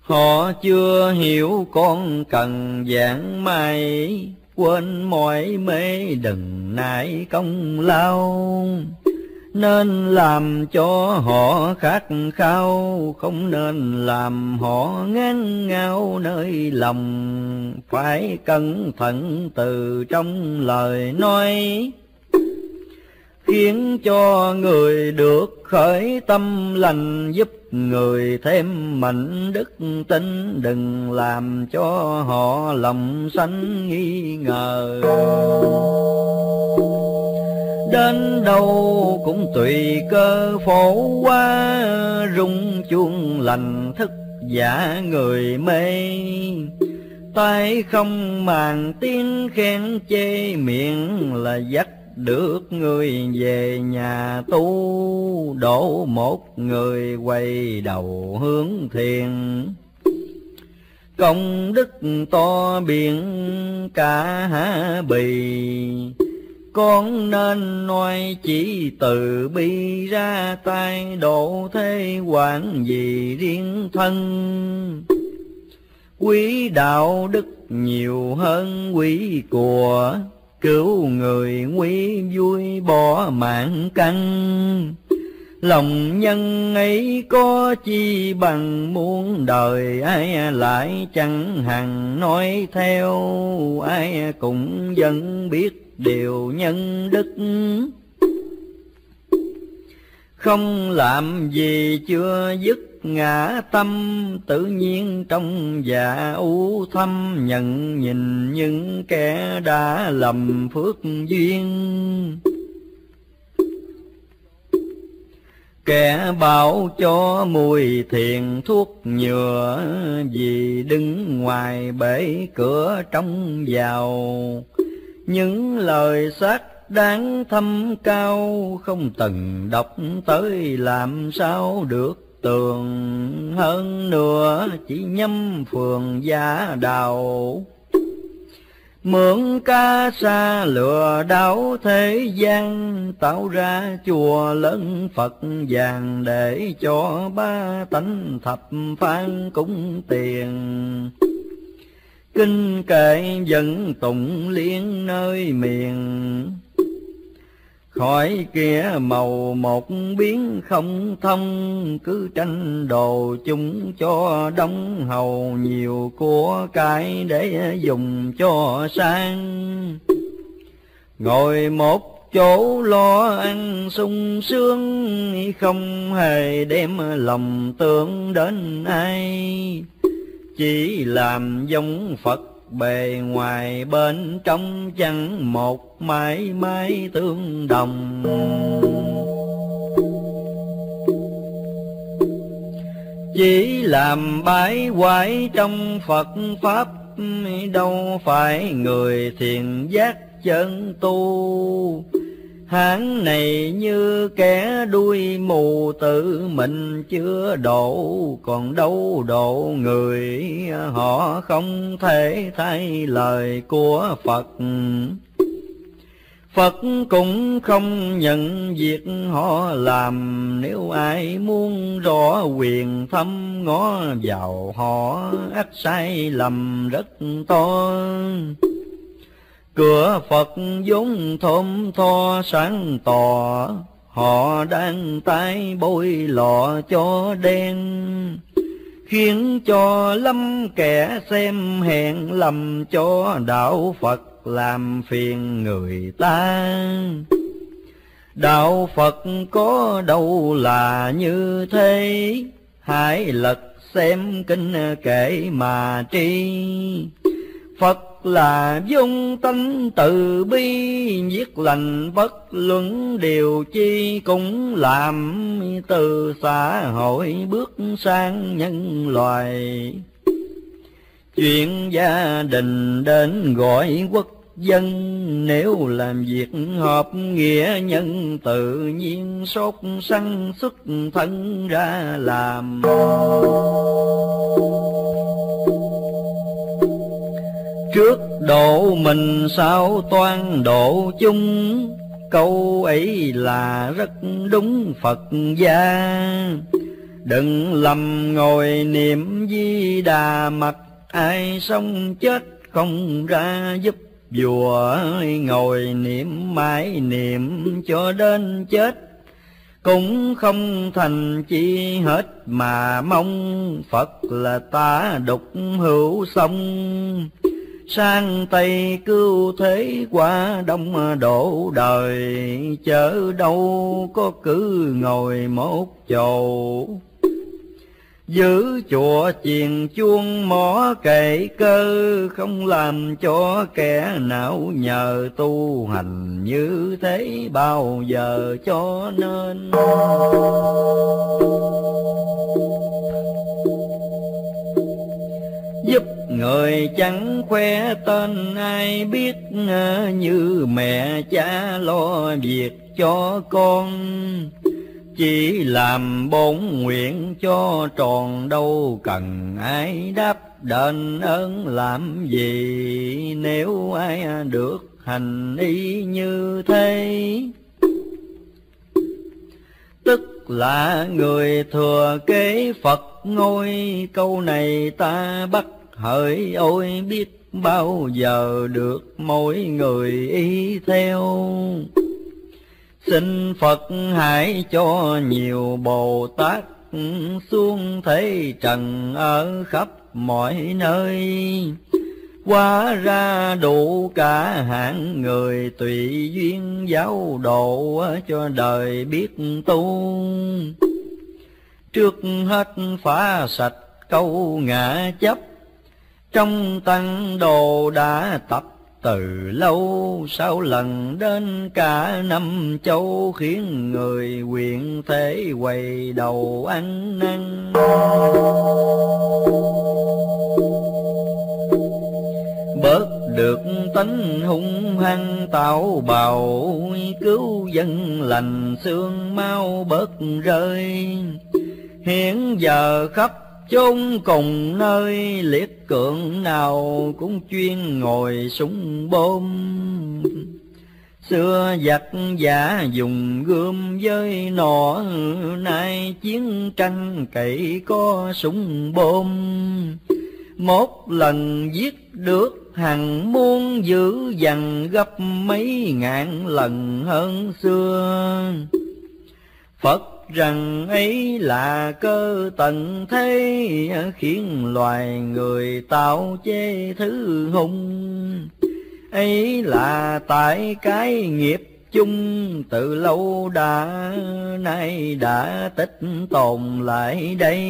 Họ chưa hiểu con cần giảng mày, quên mọi mê đừng nại công lao. Nên làm cho họ khát khao, không nên làm họ ngán ngao nơi lòng. Phải cẩn thận từ trong lời nói, khiến cho người được khởi tâm lành, giúp người thêm mạnh đức tin, đừng làm cho họ lòng sanh nghi ngờ. Đến đâu cũng tùy cơ phổ quá, rung chuông lành thức giả người mê. Tai không màng tiếng khen chê, miệng là dắt được người về nhà tu. Đổ một người quay đầu hướng thiền, công đức to biển cả há bì. Con nên nói chỉ từ bi ra tay, độ thế quản gì riêng thân. Quý đạo đức nhiều hơn quý của, cứu người nguy vui bỏ mạng căn. Lòng nhân ấy có chi bằng, muôn đời ai lại chẳng hằng nói theo. Ai cũng vẫn biết điều nhân đức, Không làm gì chưa dứt ngã tâm, tự nhiên trong dạ u thâm nhận nhìn những kẻ đã lầm phước duyên. Kẻ bảo cho mùi thiền thuốc nhựa, vì đứng ngoài bể cửa trong vào. Những lời xác đáng thâm cao, không từng đọc tới làm sao được tường. Hơn nữa chỉ nhâm phường giả đào, mượn ca sa lừa đảo thế gian. Tạo ra chùa lớn Phật vàng, để cho ba tánh thập phan cúng tiền. Kinh kệ vẫn tụng liên nơi miền, khỏi kia màu một biến không thông. Cứ tranh đồ chúng cho đóng hầu, nhiều của cái để dùng cho sang. Ngồi một chỗ lo ăn sung sướng, không hề đem lòng tưởng đến ai. Chỉ làm giống Phật bề ngoài, bên trong chẳng một mãi mãi tương đồng. Chỉ làm bái quái trong Phật Pháp, đâu phải người thiền giác chân tu. Hãng này như kẻ đuôi mù, tự mình chưa độ, còn đâu độ người. Họ không thể thay lời của Phật, Phật cũng không nhận việc họ làm. Nếu ai muốn rõ quyền thâm ngó vào họ, ắt sai lầm rất to. Cửa Phật vốn thơm tho sáng tỏ, họ đang tay bôi lọ cho đen. Khiến cho lắm kẻ xem hẹn lầm, cho đạo Phật làm phiền người ta. Đạo Phật có đâu là như thế, hãy lật xem kinh kệ mà tri. Phật là dung tánh từ bi, giết lành bất luận điều chi cũng làm. Từ xã hội bước sang nhân loài, chuyện gia đình đến gọi quốc dân. Nếu làm việc hợp nghĩa nhân, tự nhiên sốt săn xuất thân ra làm. Trước độ mình sao toan độ chung, câu ấy là rất đúng Phật gia. Đừng lầm ngồi niệm Di Đà, mặc ai sống chết không ra giúp vùa. Ngồi niệm mãi niệm cho đến chết, cũng không thành chi hết mà mong. Phật là ta đục hữu sông, sang Tây cứu thế qua Đông đổ đời. Chớ đâu có cứ ngồi một chầu, giữ chùa chiền chuông mỏ kệ cơ. Không làm cho kẻ nào nhờ tu hành như thế bao giờ cho nên. Giúp người chẳng khoe tên ai biết, như mẹ cha lo việc cho con. Chỉ làm bổn nguyện cho tròn, đâu cần ai đáp đền ơn làm gì. Nếu ai được hành y như thế, tức là người thừa kế Phật ngôi. Câu này ta bắt hỡi ôi biết bao giờ được mỗi người y theo. Xin Phật hãy cho nhiều Bồ Tát xuống thế trần ở khắp mọi nơi. Hóa ra đủ cả hạng người, tùy duyên giáo độ cho đời biết tu. Trước hết phá sạch câu ngã chấp, trong tăng đồ đã tập từ lâu. Sáu lần đến cả năm châu, khiến người quyện thế quầy đầu ăn năn. Bớt được tánh hung hăng tạo bào, cứu dân lành xương mau bớt rơi. Hiện giờ khắp chốn cùng nơi, liệt cưỡng nào cũng chuyên ngồi súng bom. Xưa giặc giả dùng gươm với nỏ, nay chiến tranh cậy có súng bom. Một lần giết được hằng muôn, dữ dằn gấp mấy ngàn lần hơn xưa. Phật rằng ấy là cơ tận thế, khiến loài người tạo chê thứ hung. Ấy là tại cái nghiệp chung, từ lâu đã nay đã tích tồn lại đây.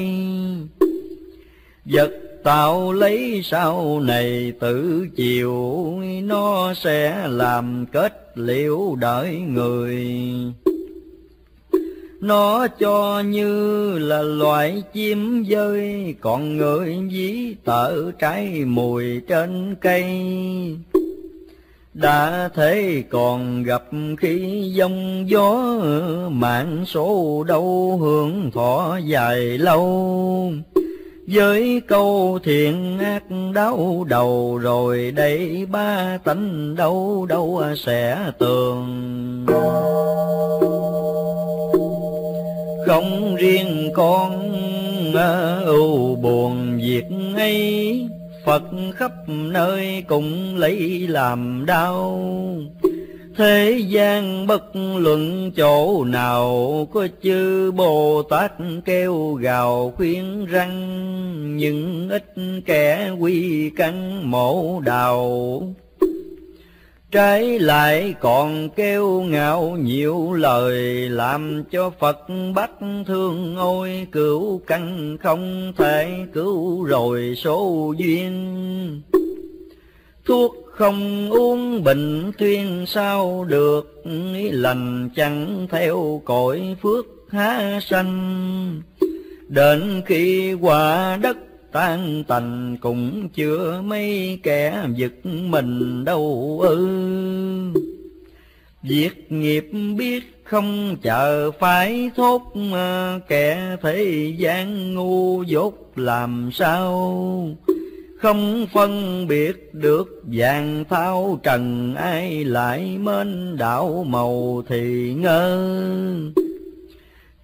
Vật tạo lấy sau này tự chiều, nó sẽ làm kết liễu đời người. Nó cho như là loài chim dơi, còn người dí tợ trái mùi trên cây. Đã thế còn gặp khi giông gió, mạng số đâu hưởng thọ dài lâu. Với câu thiện ác đau đầu, rồi đây ba tánh đâu đâu sẽ tường. Không riêng con ưu buồn việc ấy, Phật khắp nơi cũng lấy làm đau. Thế gian bất luận chỗ nào, có chư Bồ Tát kêu gào khuyên răng. Nhưng ít kẻ quy căn mổ đào, trái lại còn kêu ngạo nhiều lời. Làm cho Phật bách thương ôi cứu căn, không thể cứu rồi số duyên. Thuốc không uống bình thuyên sao được, lành chẳng theo cõi phước há sanh. Đến khi quả đất tan tành, cũng chưa mấy kẻ giật mình đâu ư. Việc nghiệp biết không chờ phải thốt, kẻ thế gian ngu dốt làm sao. Không phân biệt được vàng thao trần, ai lại mến đạo màu thì ngơ.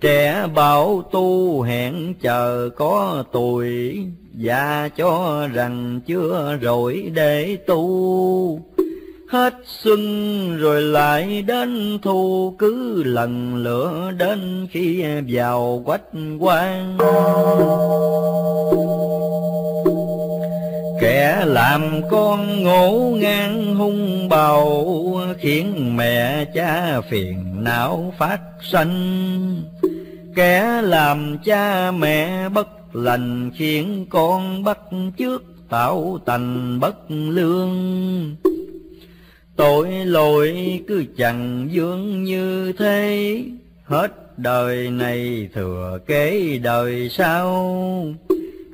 Trẻ bảo tu hẹn chờ có tuổi, già cho rằng chưa rồi để tu. Hết xuân rồi lại đến thu, cứ lần lửa đến khi vào quách quan. Kẻ làm con ngổ ngang hung bạo, khiến mẹ cha phiền não phát sanh. Kẻ làm cha mẹ bất lành, khiến con bắt chước tạo tành bất lương. Tội lỗi cứ chẳng vương như thế, hết đời này thừa kế đời sau.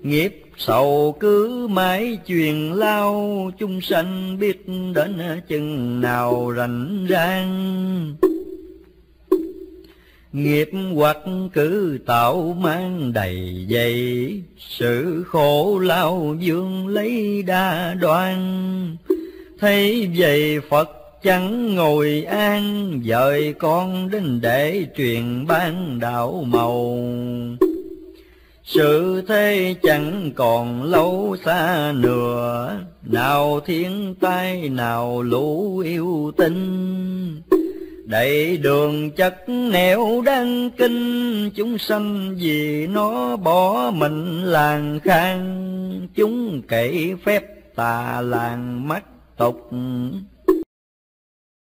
Nghiệp sầu cứ mãi truyền lao, chúng sanh biết đến chừng nào rảnh rang. Nghiệp hoặc cứ tạo mang đầy dày, sự khổ lao dương lấy đa đoan. Thấy vậy Phật chẳng ngồi an, dời con đến để truyền ban đạo màu. Sự thế chẳng còn lâu xa nữa, nào thiên tai nào lũ yêu tinh. Đầy đường chất nẻo đăng kinh, chúng sanh vì nó bỏ mình làng khang. Chúng kể phép tà làng mắt tục.